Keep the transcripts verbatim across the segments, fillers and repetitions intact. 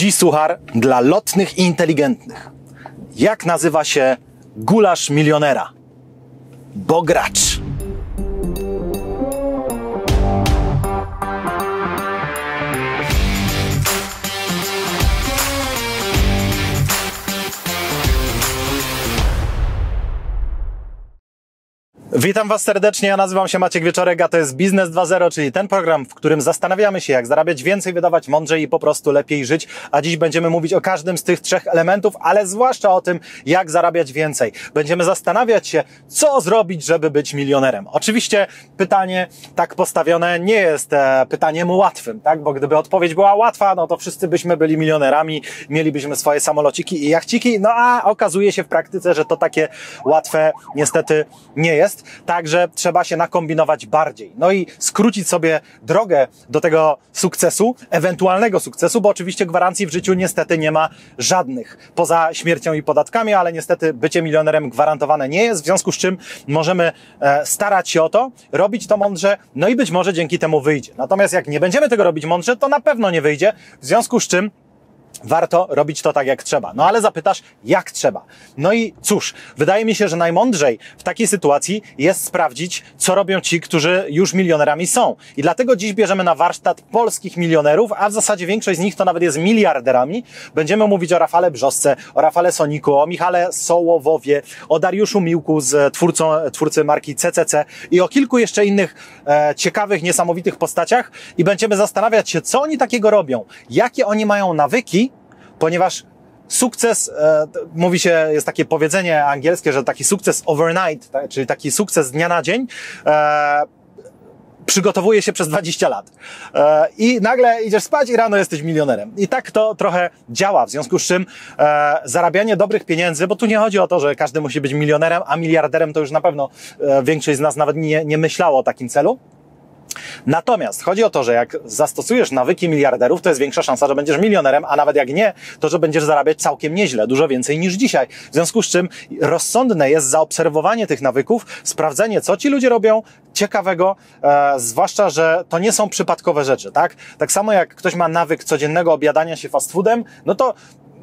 Dziś suchar dla lotnych i inteligentnych. Jak nazywa się gulasz milionera? Bogracz. Witam Was serdecznie, ja nazywam się Maciek Wieczorek, a to jest Biznes dwa zero, czyli ten program, w którym zastanawiamy się, jak zarabiać więcej, wydawać mądrzej i po prostu lepiej żyć, a dziś będziemy mówić o każdym z tych trzech elementów, ale zwłaszcza o tym, jak zarabiać więcej. Będziemy zastanawiać się, co zrobić, żeby być milionerem. Oczywiście pytanie tak postawione nie jest pytaniem łatwym, tak? Bo gdyby odpowiedź była łatwa, no to wszyscy byśmy byli milionerami, mielibyśmy swoje samolociki i jachciki, no a okazuje się w praktyce, że to takie łatwe niestety nie jest. Także trzeba się nakombinować bardziej. No i skrócić sobie drogę do tego sukcesu, ewentualnego sukcesu, bo oczywiście gwarancji w życiu niestety nie ma żadnych. Poza śmiercią i podatkami, ale niestety bycie milionerem gwarantowane nie jest, w związku z czym możemy e, starać się o to, robić to mądrze, no i być może dzięki temu wyjdzie. Natomiast jak nie będziemy tego robić mądrze, to na pewno nie wyjdzie, w związku z czym warto robić to tak, jak trzeba. No ale zapytasz, jak trzeba. No i cóż, wydaje mi się, że najmądrzej w takiej sytuacji jest sprawdzić, co robią ci, którzy już milionerami są. I dlatego dziś bierzemy na warsztat polskich milionerów, a w zasadzie większość z nich to nawet jest miliarderami. Będziemy mówić o Rafale Brzosce, o Rafale Soniku, o Michale Sołowowie, o Dariuszu Miłku, z twórcą, twórcy marki C C C i o kilku jeszcze innych e, ciekawych, niesamowitych postaciach. I będziemy zastanawiać się, co oni takiego robią, jakie oni mają nawyki, ponieważ sukces, e, mówi się, jest takie powiedzenie angielskie, że taki sukces overnight, tak, czyli taki sukces z dnia na dzień, e, przygotowuje się przez dwadzieścia lat. E, I nagle idziesz spać i rano jesteś milionerem. I tak to trochę działa, w związku z czym e, zarabianie dobrych pieniędzy, bo tu nie chodzi o to, że każdy musi być milionerem, a miliarderem to już na pewno e, większość z nas nawet nie, nie myślało o takim celu. Natomiast chodzi o to, że jak zastosujesz nawyki miliarderów, to jest większa szansa, że będziesz milionerem, a nawet jak nie, to że będziesz zarabiać całkiem nieźle, dużo więcej niż dzisiaj. W związku z czym rozsądne jest zaobserwowanie tych nawyków, sprawdzenie, co ci ludzie robią ciekawego, e, zwłaszcza, że to nie są przypadkowe rzeczy, tak? Tak samo jak ktoś ma nawyk codziennego obiadania się fast foodem, no to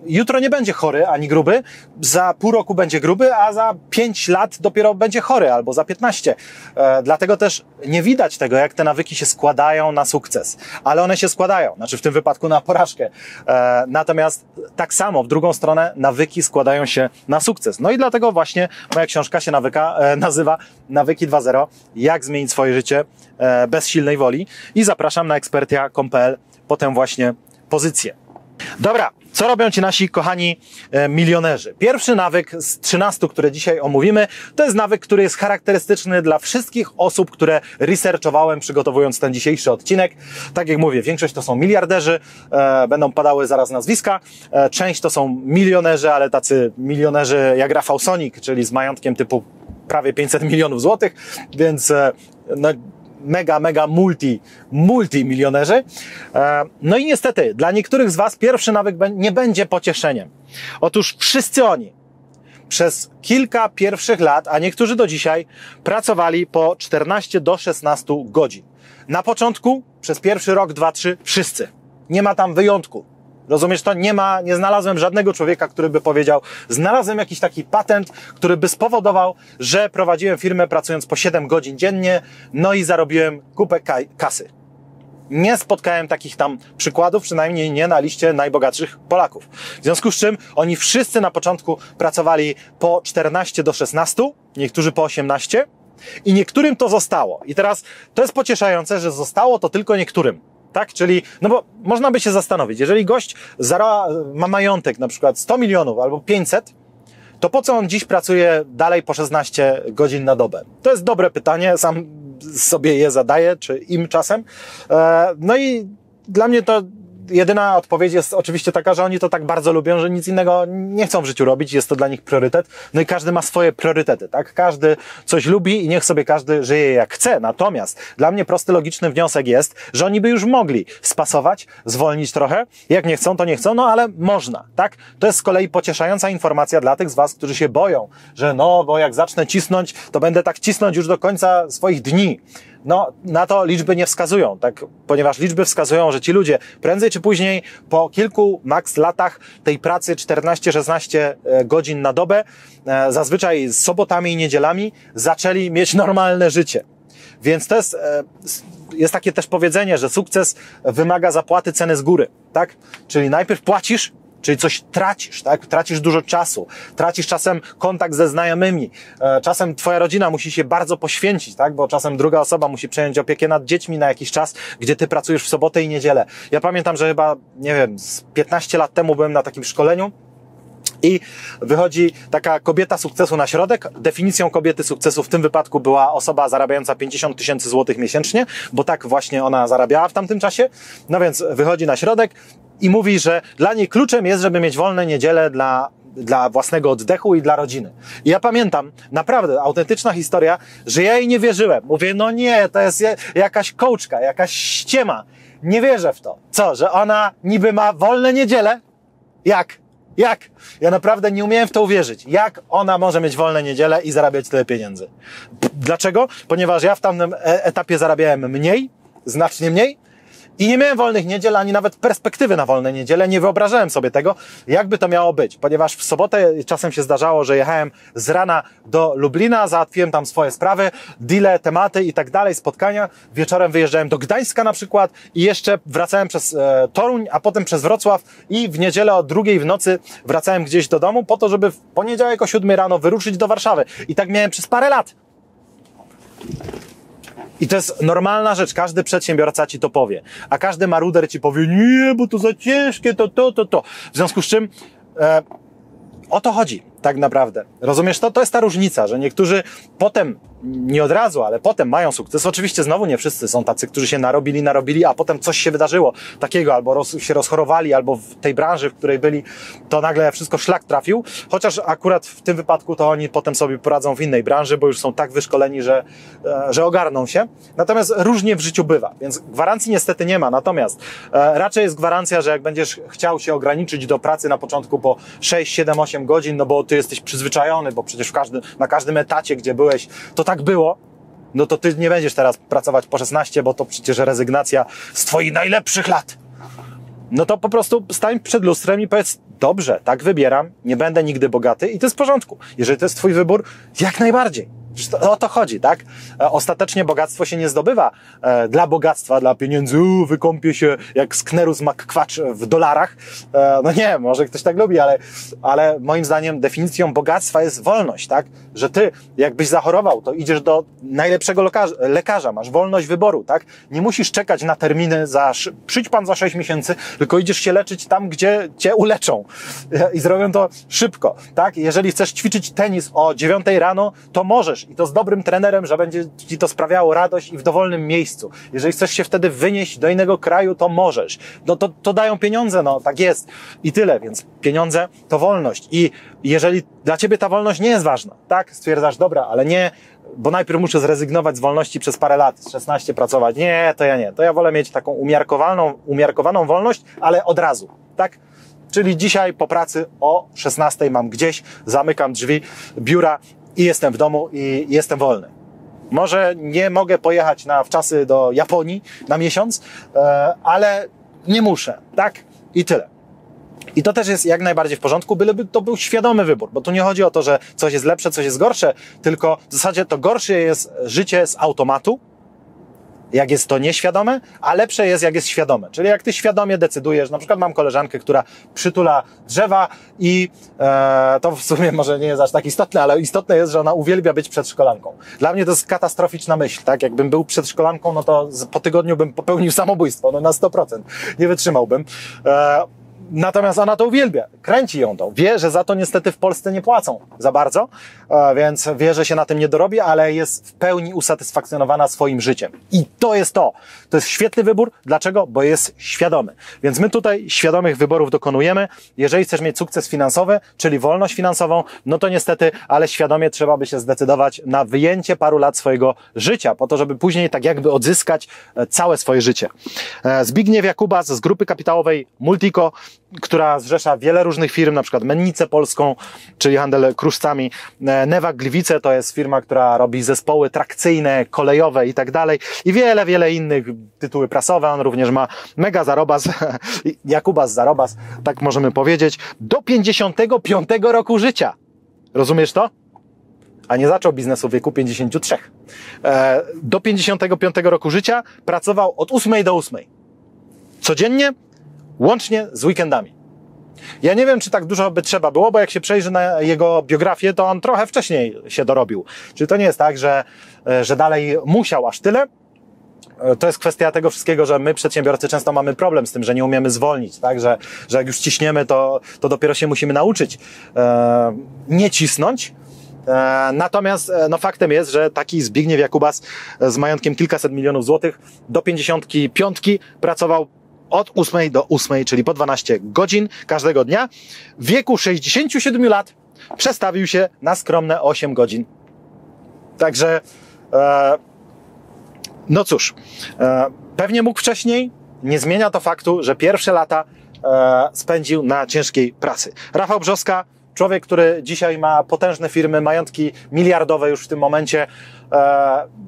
jutro nie będzie chory ani gruby, za pół roku będzie gruby, a za pięć lat dopiero będzie chory, albo za piętnaście. E, dlatego też nie widać tego, jak te nawyki się składają na sukces. Ale one się składają, znaczy w tym wypadku na porażkę. E, natomiast tak samo, w drugą stronę, nawyki składają się na sukces. No i dlatego właśnie moja książka się nawyka, e, nazywa Nawyki dwa zero. Jak zmienić swoje życie e, bez silnej woli. I zapraszam na ekspertia kropka com kropka pe el po tę właśnie pozycję. Dobra, co robią ci nasi kochani milionerzy? Pierwszy nawyk z trzynastu, które dzisiaj omówimy, to jest nawyk, który jest charakterystyczny dla wszystkich osób, które researchowałem, przygotowując ten dzisiejszy odcinek. Tak jak mówię, większość to są miliarderzy, e, będą padały zaraz nazwiska, e, część to są milionerzy, ale tacy milionerzy jak Rafał Sonik, czyli z majątkiem typu prawie pięćset milionów złotych, więc e, no, mega, mega multi, multimilionerzy. No i niestety, dla niektórych z Was pierwszy nawyk nie będzie pocieszeniem. Otóż wszyscy oni przez kilka pierwszych lat, a niektórzy do dzisiaj, pracowali po czternaście do szesnastu godzin. Na początku, przez pierwszy rok, dwa, trzy, wszyscy. Nie ma tam wyjątku. Rozumiesz to? Nie ma, nie znalazłem żadnego człowieka, który by powiedział, znalazłem jakiś taki patent, który by spowodował, że prowadziłem firmę pracując po siedem godzin dziennie, no i zarobiłem kupę kasy. Nie spotkałem takich tam przykładów, przynajmniej nie na liście najbogatszych Polaków. W związku z czym oni wszyscy na początku pracowali po czternaście do szesnastu, niektórzy po osiemnaście i niektórym to zostało. I teraz to jest pocieszające, że zostało to tylko niektórym. Tak? Czyli, no bo można by się zastanowić, jeżeli gość zara, ma majątek na przykład sto milionów albo pięćset, to po co on dziś pracuje dalej po szesnaście godzin na dobę? To jest dobre pytanie, sam sobie je zadaję, czy im czasem. No i dla mnie to jedyna odpowiedź jest oczywiście taka, że oni to tak bardzo lubią, że nic innego nie chcą w życiu robić, jest to dla nich priorytet. No i każdy ma swoje priorytety, tak? Każdy coś lubi i niech sobie każdy żyje jak chce. Natomiast dla mnie prosty, logiczny wniosek jest, że oni by już mogli spasować, zwolnić trochę. Jak nie chcą, to nie chcą, no ale można, tak? To jest z kolei pocieszająca informacja dla tych z Was, którzy się boją, że no, bo jak zacznę cisnąć, to będę tak cisnąć już do końca swoich dni. No, na to liczby nie wskazują, tak, ponieważ liczby wskazują, że ci ludzie prędzej czy później po kilku max latach tej pracy czternaście szesnaście godzin na dobę, zazwyczaj z sobotami i niedzielami, zaczęli mieć normalne życie. Więc to jest, jest takie też powiedzenie, że sukces wymaga zapłaty ceny z góry, tak? Czyli najpierw płacisz, czyli coś tracisz, tak? Tracisz dużo czasu, tracisz czasem kontakt ze znajomymi, czasem twoja rodzina musi się bardzo poświęcić, tak? Bo czasem druga osoba musi przejąć opiekę nad dziećmi na jakiś czas, gdzie ty pracujesz w sobotę i niedzielę. Ja pamiętam, że chyba, nie wiem, z piętnaście lat temu byłem na takim szkoleniu i wychodzi taka kobieta sukcesu na środek. Definicją kobiety sukcesu w tym wypadku była osoba zarabiająca pięćdziesiąt tysięcy złotych miesięcznie, bo tak właśnie ona zarabiała w tamtym czasie. No więc wychodzi na środek i mówi, że dla niej kluczem jest, żeby mieć wolne niedzielę dla, dla własnego oddechu i dla rodziny. I ja pamiętam, naprawdę, autentyczna historia, że ja jej nie wierzyłem. Mówię, no nie, to jest jakaś kołczka, jakaś ściema. Nie wierzę w to. Co, że ona niby ma wolne niedzielę? Jak? Jak? Ja naprawdę nie umiałem w to uwierzyć. Jak ona może mieć wolne niedzielę i zarabiać tyle pieniędzy? Dlaczego? Ponieważ ja w tamtym etapie zarabiałem mniej, znacznie mniej, i nie miałem wolnych niedziel, ani nawet perspektywy na wolne niedziele. Nie wyobrażałem sobie tego, jakby to miało być. Ponieważ w sobotę czasem się zdarzało, że jechałem z rana do Lublina, załatwiłem tam swoje sprawy, deale, tematy i tak dalej, spotkania. Wieczorem wyjeżdżałem do Gdańska na przykład i jeszcze wracałem przez e, Toruń, a potem przez Wrocław i w niedzielę o drugiej w nocy wracałem gdzieś do domu po to, żeby w poniedziałek o siódmej rano wyruszyć do Warszawy. I tak miałem przez parę lat. I to jest normalna rzecz, każdy przedsiębiorca ci to powie, a każdy maruder ci powie, nie, bo to za ciężkie, to, to, to, to. W związku z czym e, o to chodzi tak naprawdę. Rozumiesz to? To jest ta różnica, że niektórzy potem, nie od razu, ale potem mają sukces. Oczywiście znowu nie wszyscy są tacy, którzy się narobili, narobili, a potem coś się wydarzyło takiego, albo roz, się rozchorowali, albo w tej branży, w której byli, to nagle wszystko szlak trafił. Chociaż akurat w tym wypadku to oni potem sobie poradzą w innej branży, bo już są tak wyszkoleni, że, że ogarną się. Natomiast różnie w życiu bywa, więc gwarancji niestety nie ma. Natomiast e, raczej jest gwarancja, że jak będziesz chciał się ograniczyć do pracy na początku po sześć, siedem, osiem godzin, no bo ty jesteś przyzwyczajony, bo przecież w każdym, na każdym etacie, gdzie byłeś, to tak było, no to ty nie będziesz teraz pracować po szesnaście, bo to przecież rezygnacja z twoich najlepszych lat. No to po prostu stań przed lustrem i powiedz, dobrze, tak wybieram, nie będę nigdy bogaty i to jest w porządku. Jeżeli to jest twój wybór, jak najbardziej. O to chodzi, tak? Ostatecznie bogactwo się nie zdobywa dla bogactwa, dla pieniędzy, u, wykąpię się jak sknerus makkwacz w dolarach. No nie, może ktoś tak lubi, ale, ale moim zdaniem definicją bogactwa jest wolność, tak? Że ty, jakbyś zachorował, to idziesz do najlepszego lekarza, lekarza, masz wolność wyboru, tak? Nie musisz czekać na terminy, za, przyjdź pan za sześć miesięcy, tylko idziesz się leczyć tam, gdzie cię uleczą i zrobią to szybko, tak? Jeżeli chcesz ćwiczyć tenis o dziewiątej rano, to możesz, i to z dobrym trenerem, że będzie ci to sprawiało radość i w dowolnym miejscu. Jeżeli chcesz się wtedy wynieść do innego kraju, to możesz. No to, to dają pieniądze, no tak jest. I tyle, więc pieniądze to wolność. I jeżeli dla ciebie ta wolność nie jest ważna, tak? Stwierdzasz, dobra, ale nie, bo najpierw muszę zrezygnować z wolności przez parę lat, szesnaście pracować. Nie, to ja nie. To ja wolę mieć taką umiarkowaną, umiarkowaną wolność, ale od razu, tak? Czyli dzisiaj po pracy o szesnastej mam gdzieś, zamykam drzwi biura, i jestem w domu i jestem wolny. Może nie mogę pojechać na wczasy do Japonii na miesiąc, ale nie muszę, tak? I tyle. I to też jest jak najbardziej w porządku, byleby to był świadomy wybór, bo tu nie chodzi o to, że coś jest lepsze, coś jest gorsze, tylko w zasadzie to gorsze jest życie z automatu, jak jest to nieświadome, a lepsze jest, jak jest świadome. Czyli jak ty świadomie decydujesz, na przykład mam koleżankę, która przytula drzewa i e, to w sumie może nie jest aż tak istotne, ale istotne jest, że ona uwielbia być przedszkolanką. Dla mnie to jest katastroficzna myśl, tak? Jakbym był przedszkolanką, no to po tygodniu bym popełnił samobójstwo, no na sto procent. Nie wytrzymałbym. E, Natomiast ona to uwielbia, kręci ją to, wie, że za to niestety w Polsce nie płacą za bardzo, więc wie, że się na tym nie dorobi, ale jest w pełni usatysfakcjonowana swoim życiem. I to jest to. To jest świetny wybór. Dlaczego? Bo jest świadomy. Więc my tutaj świadomych wyborów dokonujemy. Jeżeli chcesz mieć sukces finansowy, czyli wolność finansową, no to niestety, ale świadomie trzeba by się zdecydować na wyjęcie paru lat swojego życia, po to, żeby później tak jakby odzyskać całe swoje życie. Zbigniew Jakubas z grupy kapitałowej Multico która zrzesza wiele różnych firm, na przykład Mennicę Polską, czyli handel kruszcami, Newag Gliwice, to jest firma, która robi zespoły trakcyjne, kolejowe i tak dalej, i wiele, wiele innych, tytuły prasowe. On również ma mega zarobas, Jakubas zarobas, tak możemy powiedzieć, do pięćdziesiątego piątego roku życia. Rozumiesz to? A nie zaczął biznesu w wieku pięćdziesięciu trzech. E, do pięćdziesiątego piątego roku życia pracował od ósmej do ósmej. Codziennie, łącznie z weekendami. Ja nie wiem, czy tak dużo by trzeba było, bo jak się przejrzy na jego biografię, to on trochę wcześniej się dorobił. Czyli to nie jest tak, że, że dalej musiał aż tyle. To jest kwestia tego wszystkiego, że my przedsiębiorcy często mamy problem z tym, że nie umiemy zwolnić, tak? Że, że jak już ciśniemy, to, to dopiero się musimy nauczyć e, nie cisnąć. Natomiast no faktem jest, że taki Zbigniew Jakubas z majątkiem kilkaset milionów złotych do pięćdziesiątki piątki pracował od ósmej do ósmej, czyli po dwanaście godzin każdego dnia. W wieku sześćdziesięciu siedmiu lat przestawił się na skromne osiem godzin. Także e, no cóż, e, pewnie mógł wcześniej, nie zmienia to faktu, że pierwsze lata e, spędził na ciężkiej pracy. Rafał Brzoska, człowiek, który dzisiaj ma potężne firmy, majątki miliardowe już w tym momencie, e,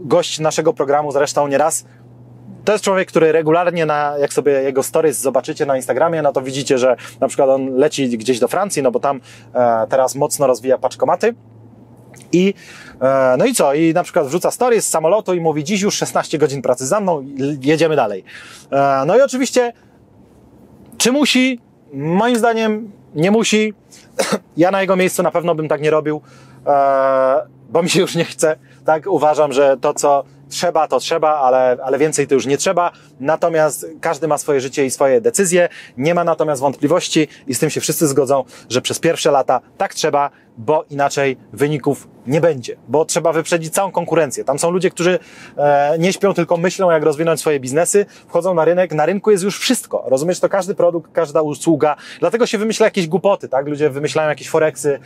gość naszego programu zresztą nieraz. To jest człowiek, który regularnie, na, jak sobie jego stories zobaczycie na Instagramie, no to widzicie, że na przykład on leci gdzieś do Francji, no bo tam e, teraz mocno rozwija paczkomaty. I, e, no i co? I na przykład wrzuca stories z samolotu i mówi: dziś już szesnaście godzin pracy za mną, jedziemy dalej. E, no i oczywiście, czy musi? Moim zdaniem nie musi. Ja na jego miejscu na pewno bym tak nie robił, bo mi się już nie chce. Tak, uważam, że to, co trzeba, to trzeba, ale, ale więcej to już nie trzeba. Natomiast każdy ma swoje życie i swoje decyzje. Nie ma natomiast wątpliwości i z tym się wszyscy zgodzą, że przez pierwsze lata tak trzeba, bo inaczej wyników nie będzie. Bo trzeba wyprzedzić całą konkurencję. Tam są ludzie, którzy nie śpią, tylko myślą, jak rozwinąć swoje biznesy. Wchodzą na rynek. Na rynku jest już wszystko. Rozumiesz, to każdy produkt, każda usługa. Dlatego się wymyśla jakieś głupoty, tak? Ludzie wymyślają jakieś foreksy,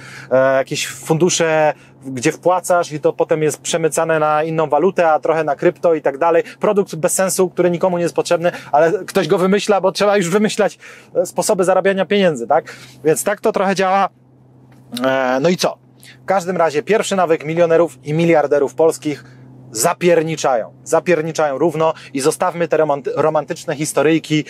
jakieś fundusze, gdzie wpłacasz i to potem jest przemycane na inną walutę, a trochę na krypto i tak dalej. Produkt bez sensu, który nikomu nie jest potrzebny, ale ktoś go wymyśla, bo trzeba już wymyślać sposoby zarabiania pieniędzy, tak? Więc tak to trochę działa. No i co? W każdym razie pierwszy nawyk milionerów i miliarderów polskich: zapierniczają. Zapierniczają równo i zostawmy te romantyczne historyjki.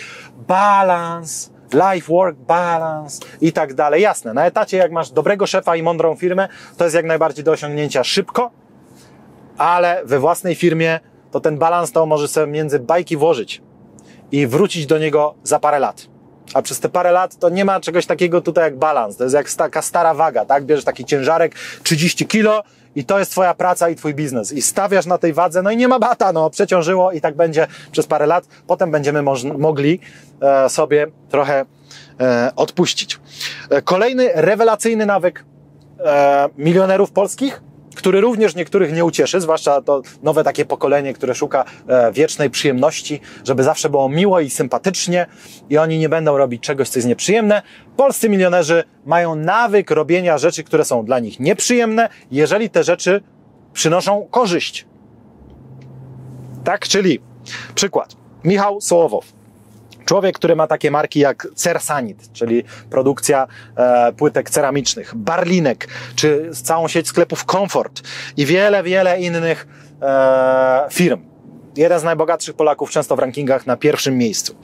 Balans, life work balance i tak dalej. Jasne, na etacie jak masz dobrego szefa i mądrą firmę, to jest jak najbardziej do osiągnięcia szybko, ale we własnej firmie to ten balans to możesz sobie między bajki włożyć i wrócić do niego za parę lat. A przez te parę lat to nie ma czegoś takiego tutaj jak balans. To jest jak taka stara waga, tak? Bierzesz taki ciężarek trzydzieści kilo i to jest twoja praca i twój biznes. I stawiasz na tej wadze, no i nie ma bata, no przeciążyło i tak będzie przez parę lat. Potem będziemy mogli e, sobie trochę e, odpuścić. E, kolejny rewelacyjny nawyk e, milionerów polskich, który również niektórych nie ucieszy, zwłaszcza to nowe takie pokolenie, które szuka wiecznej przyjemności, żeby zawsze było miło i sympatycznie i oni nie będą robić czegoś, co jest nieprzyjemne. Polscy milionerzy mają nawyk robienia rzeczy, które są dla nich nieprzyjemne, jeżeli te rzeczy przynoszą korzyść. Tak, czyli przykład. Michał Sołowow. Człowiek, który ma takie marki jak Cersanit, czyli produkcja e, płytek ceramicznych, Barlinek, czy całą sieć sklepów Comfort i wiele, wiele innych e, firm. Jeden z najbogatszych Polaków, często w rankingach na pierwszym miejscu.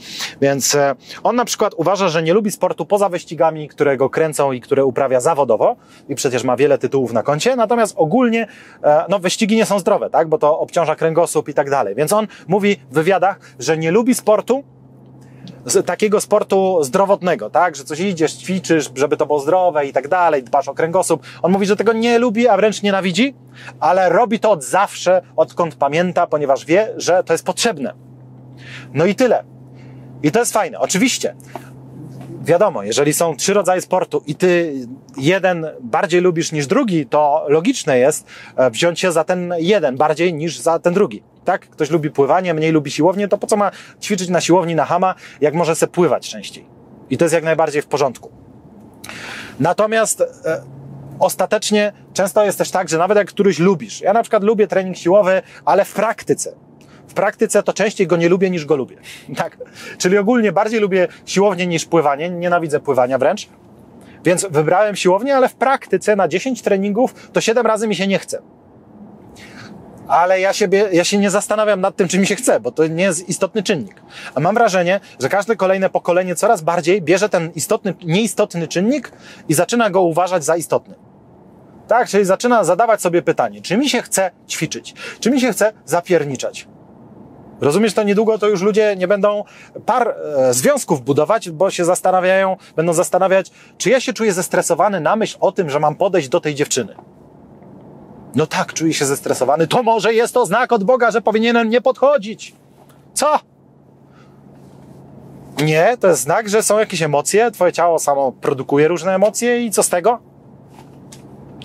Więc e, on na przykład uważa, że nie lubi sportu poza wyścigami, które go kręcą i które uprawia zawodowo i przecież ma wiele tytułów na koncie, natomiast ogólnie e, no, wyścigi nie są zdrowe, tak? Bo to obciąża kręgosłup i tak dalej. Więc on mówi w wywiadach, że nie lubi sportu, z takiego sportu zdrowotnego, tak? Że coś idziesz, ćwiczysz, żeby to było zdrowe i tak dalej, dbasz o kręgosłup. On mówi, że tego nie lubi, a wręcz nienawidzi, ale robi to od zawsze, odkąd pamięta, ponieważ wie, że to jest potrzebne. No i tyle. I to jest fajne. Oczywiście, wiadomo, jeżeli są trzy rodzaje sportu i ty jeden bardziej lubisz niż drugi, to logiczne jest wziąć się za ten jeden bardziej niż za ten drugi. Tak? Ktoś lubi pływanie, mniej lubi siłownię, to po co ma ćwiczyć na siłowni na hama, jak może se pływać częściej. I to jest jak najbardziej w porządku. Natomiast e, ostatecznie często jest też tak, że nawet jak któryś lubisz. Ja na przykład lubię trening siłowy, ale w praktyce. W praktyce to częściej go nie lubię niż go lubię. Tak? Czyli ogólnie bardziej lubię siłownię niż pływanie, nienawidzę pływania wręcz. Więc wybrałem siłownię, ale w praktyce na dziesięć treningów to siedem razy mi się nie chce. Ale ja, siebie, ja się nie zastanawiam nad tym, czy mi się chce, bo to nie jest istotny czynnik. A mam wrażenie, że każde kolejne pokolenie coraz bardziej bierze ten istotny, nieistotny czynnik i zaczyna go uważać za istotny. Tak, czyli zaczyna zadawać sobie pytanie, czy mi się chce ćwiczyć, czy mi się chce zapierniczać. Rozumiesz, to niedługo to już ludzie nie będą par e, związków budować, bo się zastanawiają, będą zastanawiać, czy ja się czuję zestresowany na myśl o tym, że mam podejść do tej dziewczyny. No tak, czuję się zestresowany, to może jest to znak od Boga, że powinienem nie podchodzić. Co? Nie, to jest znak, że są jakieś emocje, twoje ciało samo produkuje różne emocje i co z tego?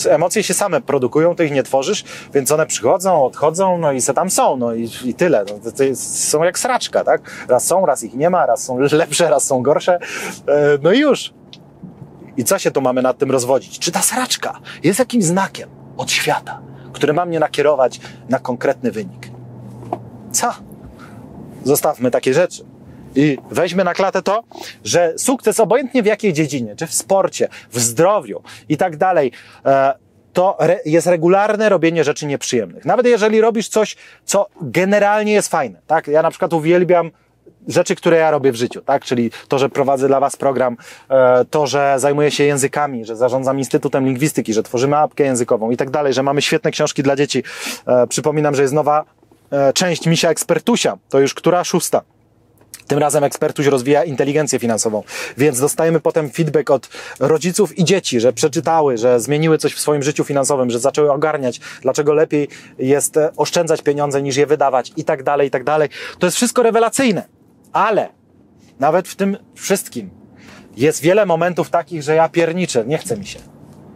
Emocje się same produkują, ty ich nie tworzysz, więc one przychodzą, odchodzą, no i se tam są, no i, i tyle. No, to jest, są jak sraczka, tak? Raz są, raz ich nie ma, raz są lepsze, raz są gorsze, no i już. I co się tu mamy nad tym rozwodzić? Czy ta sraczka jest jakimś znakiem od świata, który ma mnie nakierować na konkretny wynik? Co? Zostawmy takie rzeczy. I weźmy na klatę to, że sukces, obojętnie w jakiej dziedzinie, czy w sporcie, w zdrowiu i tak dalej, to re- jest regularne robienie rzeczy nieprzyjemnych. Nawet jeżeli robisz coś, co generalnie jest fajne. Tak? Ja na przykład uwielbiam rzeczy, które ja robię w życiu, tak? Czyli to, że prowadzę dla was program, to, że zajmuję się językami, że zarządzam Instytutem Lingwistyki, że tworzymy apkę językową i tak dalej, że mamy świetne książki dla dzieci. Przypominam, że jest nowa część Misia Ekspertusia, to już która szósta. Tym razem Ekspertuś rozwija inteligencję finansową, więc dostajemy potem feedback od rodziców i dzieci, że przeczytały, że zmieniły coś w swoim życiu finansowym, że zaczęły ogarniać, dlaczego lepiej jest oszczędzać pieniądze niż je wydawać i tak dalej, i tak dalej. To jest wszystko rewelacyjne, ale nawet w tym wszystkim jest wiele momentów takich, że ja pierniczę, nie chce mi się.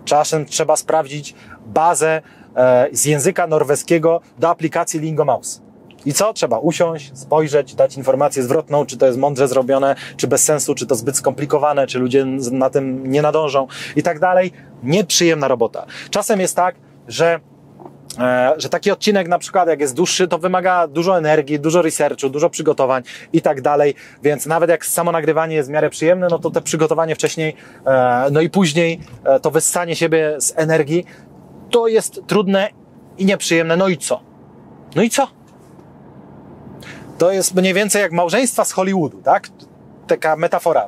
Czasem trzeba sprawdzić bazę e, z języka norweskiego do aplikacji Lingo Mouse. I co? Trzeba usiąść, spojrzeć, dać informację zwrotną, czy to jest mądrze zrobione, czy bez sensu, czy to zbyt skomplikowane, czy ludzie na tym nie nadążą i tak dalej. Nieprzyjemna robota. Czasem jest tak, że, e, że taki odcinek na przykład jak jest dłuższy, to wymaga dużo energii, dużo researchu, dużo przygotowań i tak dalej, więc nawet jak samo nagrywanie jest w miarę przyjemne, no to te przygotowanie wcześniej, e, no i później e, to wyssanie siebie z energii, to jest trudne i nieprzyjemne. No i co? No i co? To jest mniej więcej jak małżeństwa z Hollywoodu, tak? Taka metafora,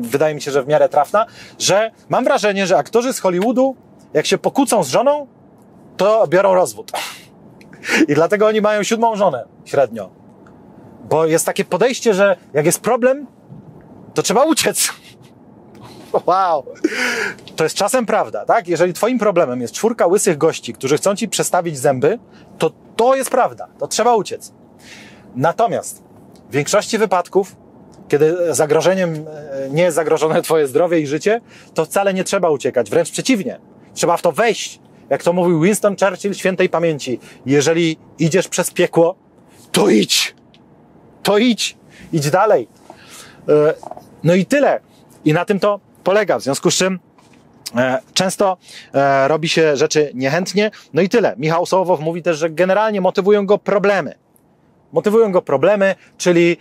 wydaje mi się, że w miarę trafna, że mam wrażenie, że aktorzy z Hollywoodu, jak się pokłócą z żoną, to biorą rozwód. I dlatego oni mają siódmą żonę średnio. Bo jest takie podejście, że jak jest problem, to trzeba uciec. Wow! To jest czasem prawda, tak? Jeżeli twoim problemem jest czwórka łysych gości, którzy chcą ci przestawić zęby, to to jest prawda, to trzeba uciec. Natomiast w większości wypadków, kiedy zagrożeniem nie jest zagrożone twoje zdrowie i życie, to wcale nie trzeba uciekać, wręcz przeciwnie. Trzeba w to wejść. Jak to mówił Winston Churchill świętej pamięci, jeżeli idziesz przez piekło, to idź. To idź. Idź dalej. No i tyle. I na tym to polega. W związku z czym często robi się rzeczy niechętnie. No i tyle. Michał Sołowow mówi też, że generalnie motywują go problemy. Motywują go problemy, czyli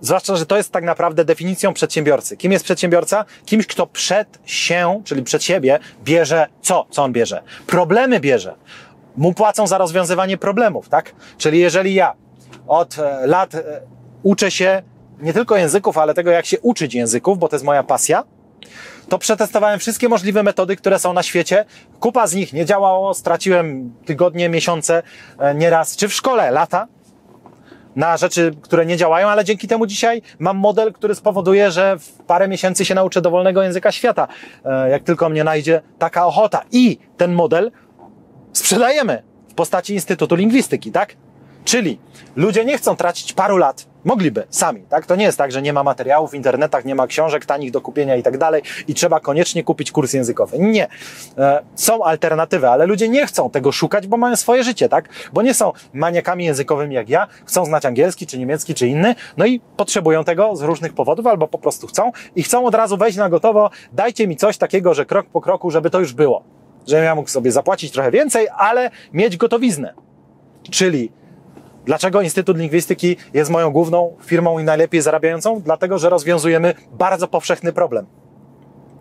zwłaszcza, że to jest tak naprawdę definicją przedsiębiorcy. Kim jest przedsiębiorca? Kimś, kto przed się, czyli przed siebie, bierze co? Co on bierze? Problemy bierze. Mu płacą za rozwiązywanie problemów, tak? Czyli jeżeli ja od lat uczę się nie tylko języków, ale tego, jak się uczyć języków, bo to jest moja pasja, to przetestowałem wszystkie możliwe metody, które są na świecie. Kupa z nich nie działało, straciłem tygodnie, miesiące, nieraz, czy w szkole, lata, na rzeczy, które nie działają, ale dzięki temu dzisiaj mam model, który spowoduje, że w parę miesięcy się nauczę dowolnego języka świata, jak tylko mnie najdzie taka ochota. I ten model sprzedajemy w postaci Instytutu Lingwistyki, tak? Czyli ludzie nie chcą tracić paru lat, mogliby sami, tak? To nie jest tak, że nie ma materiałów w internetach, nie ma książek tanich do kupienia i tak dalej i trzeba koniecznie kupić kurs językowy. Nie. Są alternatywy, ale ludzie nie chcą tego szukać, bo mają swoje życie, tak? Bo nie są maniakami językowymi jak ja, chcą znać angielski, czy niemiecki, czy inny, no i potrzebują tego z różnych powodów, albo po prostu chcą i chcą od razu wejść na gotowo, dajcie mi coś takiego, że krok po kroku, żeby to już było. Żebym ja mógł sobie zapłacić trochę więcej, ale mieć gotowiznę. Czyli Dlaczego Instytut Lingwistyki jest moją główną firmą i najlepiej zarabiającą? Dlatego, że rozwiązujemy bardzo powszechny problem.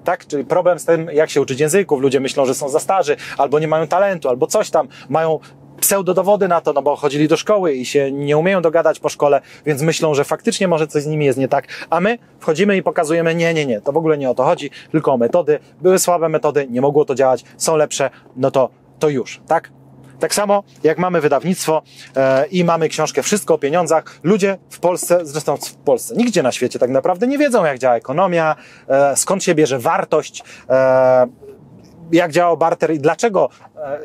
Tak? Czyli problem z tym, jak się uczyć języków. Ludzie myślą, że są za starzy, albo nie mają talentu, albo coś tam. Mają pseudodowody na to, no bo chodzili do szkoły i się nie umieją dogadać po szkole, więc myślą, że faktycznie może coś z nimi jest nie tak. A my wchodzimy i pokazujemy, nie, nie, nie, to w ogóle nie o to chodzi, tylko o metody. Były słabe metody, nie mogło to działać, są lepsze, no to, to już, tak? Tak samo jak mamy wydawnictwo e, i mamy książkę Wszystko o pieniądzach, ludzie w Polsce, zresztą w Polsce, nigdzie na świecie tak naprawdę nie wiedzą, jak działa ekonomia, e, skąd się bierze wartość, e, jak działa barter i dlaczego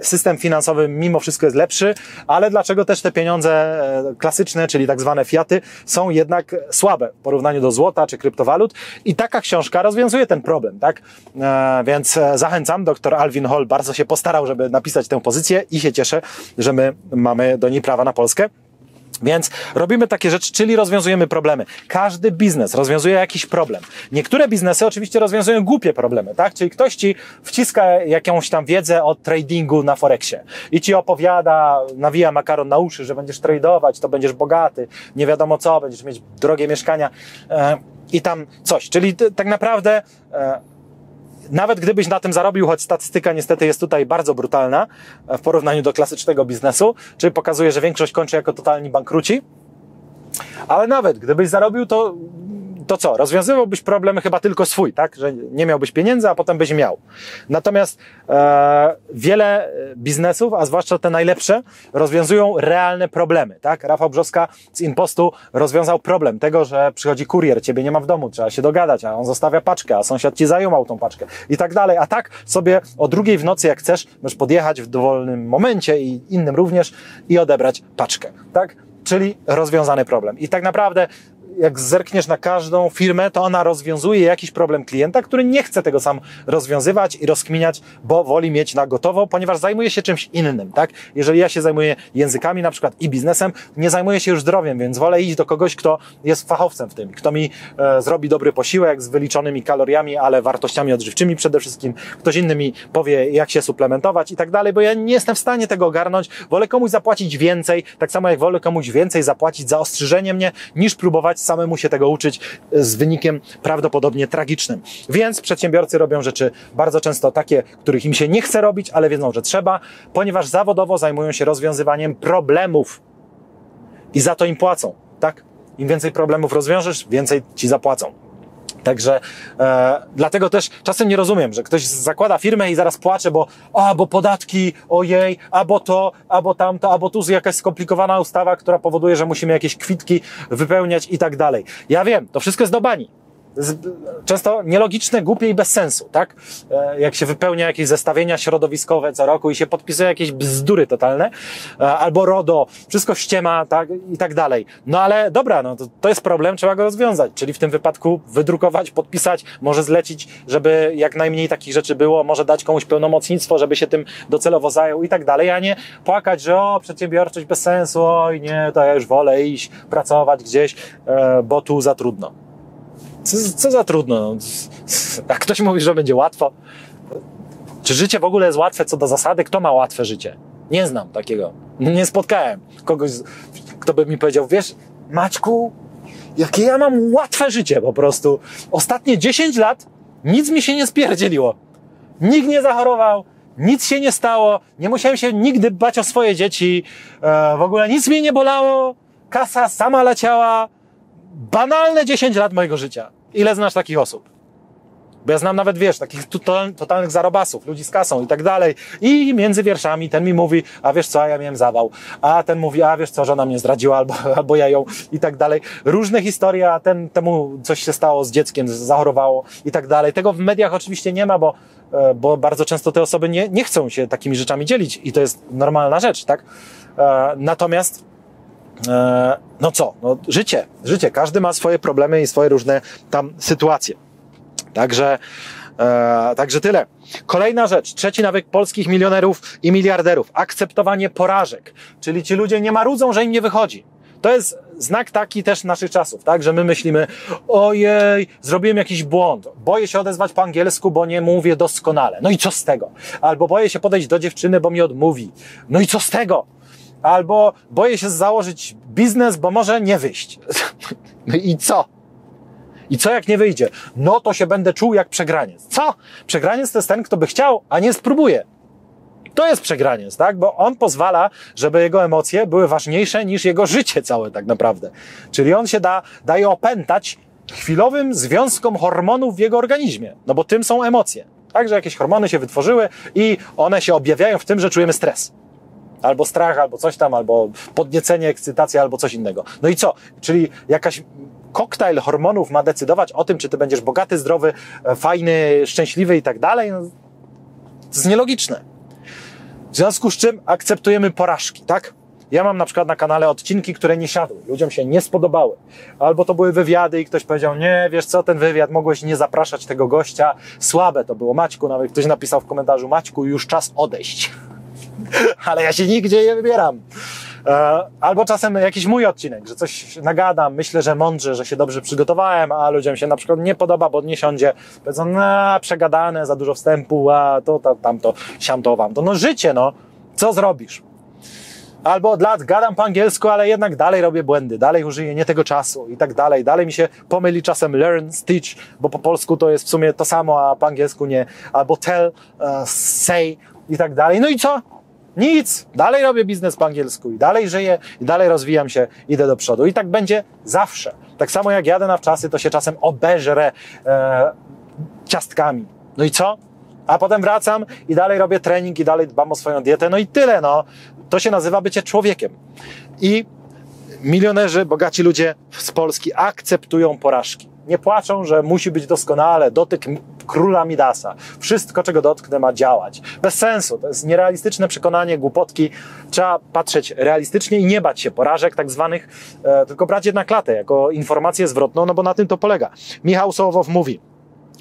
system finansowy mimo wszystko jest lepszy, ale dlaczego też te pieniądze klasyczne, czyli tak zwane fiaty, są jednak słabe w porównaniu do złota czy kryptowalut. I taka książka rozwiązuje ten problem, tak? Więc zachęcam, doktor Alvin Hall bardzo się postarał, żeby napisać tę pozycję i się cieszę, że my mamy do niej prawa na Polskę. Więc robimy takie rzeczy, czyli rozwiązujemy problemy. Każdy biznes rozwiązuje jakiś problem. Niektóre biznesy oczywiście rozwiązują głupie problemy, tak? Czyli ktoś ci wciska jakąś tam wiedzę o tradingu na Forexie i ci opowiada, nawija makaron na uszy, że będziesz tradować, to będziesz bogaty, nie wiadomo co, będziesz mieć drogie mieszkania e, i tam coś. Czyli t, tak naprawdę... E, Nawet gdybyś na tym zarobił, choć statystyka niestety jest tutaj bardzo brutalna w porównaniu do klasycznego biznesu, czyli pokazuje, że większość kończy jako totalni bankruci, ale nawet gdybyś zarobił, to, to co? Rozwiązywałbyś problemy chyba tylko swój, tak? Że nie miałbyś pieniędzy, a potem byś miał. Natomiast e, wiele biznesów, a zwłaszcza te najlepsze, rozwiązują realne problemy, tak? Rafał Brzoska z InPostu rozwiązał problem tego, że przychodzi kurier, ciebie nie ma w domu, trzeba się dogadać, a on zostawia paczkę, a sąsiad ci zajumał tą paczkę i tak dalej. A tak sobie o drugiej w nocy, jak chcesz, możesz podjechać w dowolnym momencie i innym również i odebrać paczkę, tak? Czyli rozwiązany problem. I tak naprawdę jak zerkniesz na każdą firmę, to ona rozwiązuje jakiś problem klienta, który nie chce tego sam rozwiązywać i rozkminiać, bo woli mieć na gotowo, ponieważ zajmuje się czymś innym, tak? Jeżeli ja się zajmuję językami na przykład i biznesem, nie zajmuję się już zdrowiem, więc wolę iść do kogoś, kto jest fachowcem w tym, kto mi e, zrobi dobry posiłek z wyliczonymi kaloriami, ale wartościami odżywczymi przede wszystkim, ktoś inny mi powie, jak się suplementować i tak dalej, bo ja nie jestem w stanie tego ogarnąć, wolę komuś zapłacić więcej, tak samo jak wolę komuś więcej zapłacić za ostrzyżenie mnie, niż próbować samemu się tego uczyć z wynikiem prawdopodobnie tragicznym. Więc przedsiębiorcy robią rzeczy bardzo często takie, których im się nie chce robić, ale wiedzą, że trzeba, ponieważ zawodowo zajmują się rozwiązywaniem problemów i za to im płacą, tak? Im więcej problemów rozwiążesz, więcej ci zapłacą. Także e, dlatego też czasem nie rozumiem, że ktoś zakłada firmę i zaraz płacze, bo a, bo podatki, ojej, albo to, albo tamto, albo tu jakaś skomplikowana ustawa, która powoduje, że musimy jakieś kwitki wypełniać i tak dalej. Ja wiem, to wszystko jest do bani. Często nielogiczne, głupie i bez sensu, tak? Jak się wypełnia jakieś zestawienia środowiskowe co roku i się podpisuje jakieś bzdury totalne, albo RODO, wszystko ściema, tak? I tak dalej. No ale dobra, no to, to jest problem, trzeba go rozwiązać, czyli w tym wypadku wydrukować, podpisać, może zlecić, żeby jak najmniej takich rzeczy było, może dać komuś pełnomocnictwo, żeby się tym docelowo zajął i tak dalej, a nie płakać, że o, przedsiębiorczość bez sensu, oj nie, to ja już wolę iść pracować gdzieś, bo tu za trudno. Co, co za trudno, jak ktoś mówi, że będzie łatwo. Czy życie w ogóle jest łatwe co do zasady? Kto ma łatwe życie? Nie znam takiego. Nie spotkałem kogoś, kto by mi powiedział, wiesz, Maćku, jakie ja mam łatwe życie po prostu. Ostatnie dziesięć lat nic mi się nie spierdzieliło. Nikt nie zachorował, nic się nie stało, nie musiałem się nigdy bać o swoje dzieci, w ogóle nic mnie nie bolało, kasa sama leciała. Banalne dziesięć lat mojego życia. Ile znasz takich osób? Bo ja znam nawet, wiesz, takich totalnych zarobasów, ludzi z kasą i tak dalej. I między wierszami ten mi mówi, a wiesz co, ja miałem zawał. A ten mówi, a wiesz co, żona mnie zdradziła, albo, albo ja ją i tak dalej. Różne historie, a ten, temu coś się stało z dzieckiem, zachorowało i tak dalej. Tego w mediach oczywiście nie ma, bo, bo bardzo często te osoby nie, nie chcą się takimi rzeczami dzielić i to jest normalna rzecz, tak? Natomiast no co, no życie, życie, każdy ma swoje problemy i swoje różne tam sytuacje, także, e, także tyle. Kolejna rzecz, trzeci nawyk polskich milionerów i miliarderów, akceptowanie porażek, czyli ci ludzie nie marudzą, że im nie wychodzi. To jest znak taki też naszych czasów, tak, że my myślimy, ojej, zrobiłem jakiś błąd, boję się odezwać po angielsku, bo nie mówię doskonale, no i co z tego, albo boję się podejść do dziewczyny, bo mi odmówi, no i co z tego. albo boję się założyć biznes, bo może nie wyjść. No i co? I co jak nie wyjdzie? No to się będę czuł jak przegraniec. Co? Przegraniec to jest ten, kto by chciał, a nie spróbuje. To jest przegraniec, tak? Bo on pozwala, żeby jego emocje były ważniejsze niż jego życie całe tak naprawdę. Czyli on się da, daje opętać chwilowym związkom hormonów w jego organizmie. No bo tym są emocje. Także jakieś hormony się wytworzyły i one się objawiają w tym, że czujemy stres. Albo strach, albo coś tam, albo podniecenie, ekscytacja, albo coś innego. No i co? Czyli jakaś koktajl hormonów ma decydować o tym, czy ty będziesz bogaty, zdrowy, fajny, szczęśliwy i tak dalej. No, to jest nielogiczne. W związku z czym akceptujemy porażki, tak? Ja mam na przykład na kanale odcinki, które nie siadły, ludziom się nie spodobały. Albo to były wywiady i ktoś powiedział, nie, wiesz co, ten wywiad, mogłeś nie zapraszać tego gościa, słabe to było, Maćku, nawet ktoś napisał w komentarzu, Maćku, już czas odejść. Ale ja się nigdzie nie wybieram. Albo czasem jakiś mój odcinek, że coś nagadam, myślę, że mądrze, że się dobrze przygotowałem, a ludziom się na przykład nie podoba, bo nie siądzie, powiedzą, no, przegadane, za dużo wstępu, a to, tam, tamto, siam to, wam to. No życie, no, co zrobisz? Albo od lat gadam po angielsku, ale jednak dalej robię błędy, dalej użyję nie tego czasu i tak dalej. Dalej mi się pomyli czasem learn, teach, bo po polsku to jest w sumie to samo, a po angielsku nie. Albo tell, uh, say i tak dalej. No i co? Nic. Dalej robię biznes po angielsku i dalej żyję, i dalej rozwijam się, idę do przodu. I tak będzie zawsze. Tak samo jak jadę na wczasy, to się czasem obeżrę e, ciastkami. No i co? A potem wracam i dalej robię trening i dalej dbam o swoją dietę. No i tyle, no. To się nazywa bycie człowiekiem. I milionerzy, bogaci ludzie z Polski akceptują porażki. Nie płaczą, że musi być doskonale, dotyk króla Midasa. Wszystko, czego dotknę, ma działać. Bez sensu, to jest nierealistyczne przekonanie, głupotki. Trzeba patrzeć realistycznie i nie bać się porażek tak zwanych, e, tylko brać je na klatę jako informację zwrotną, no bo na tym to polega. Michał Sołowow mówi,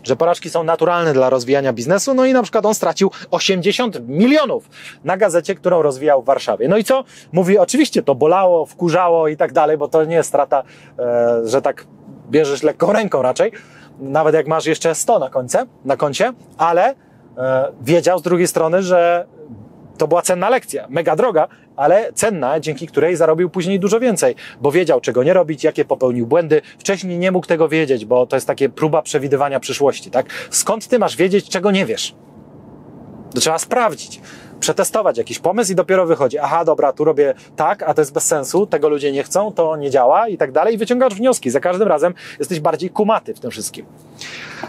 że porażki są naturalne dla rozwijania biznesu, no i na przykład on stracił osiemdziesiąt milionów na gazecie, którą rozwijał w Warszawie. No i co? Mówi, oczywiście to bolało, wkurzało i tak dalej, bo to nie jest strata, e, że tak bierzesz lekką ręką raczej, nawet jak masz jeszcze sto na, końce, na koncie, ale e, wiedział z drugiej strony, że to była cenna lekcja, mega droga, ale cenna, dzięki której zarobił później dużo więcej, bo wiedział, czego nie robić, jakie popełnił błędy. Wcześniej nie mógł tego wiedzieć, bo to jest takie próba przewidywania przyszłości, tak? Skąd ty masz wiedzieć, czego nie wiesz? To trzeba sprawdzić, przetestować jakiś pomysł i dopiero wychodzi. Aha, dobra, tu robię tak, a to jest bez sensu, tego ludzie nie chcą, to nie działa i tak dalej. I wyciągasz wnioski. Za każdym razem jesteś bardziej kumaty w tym wszystkim.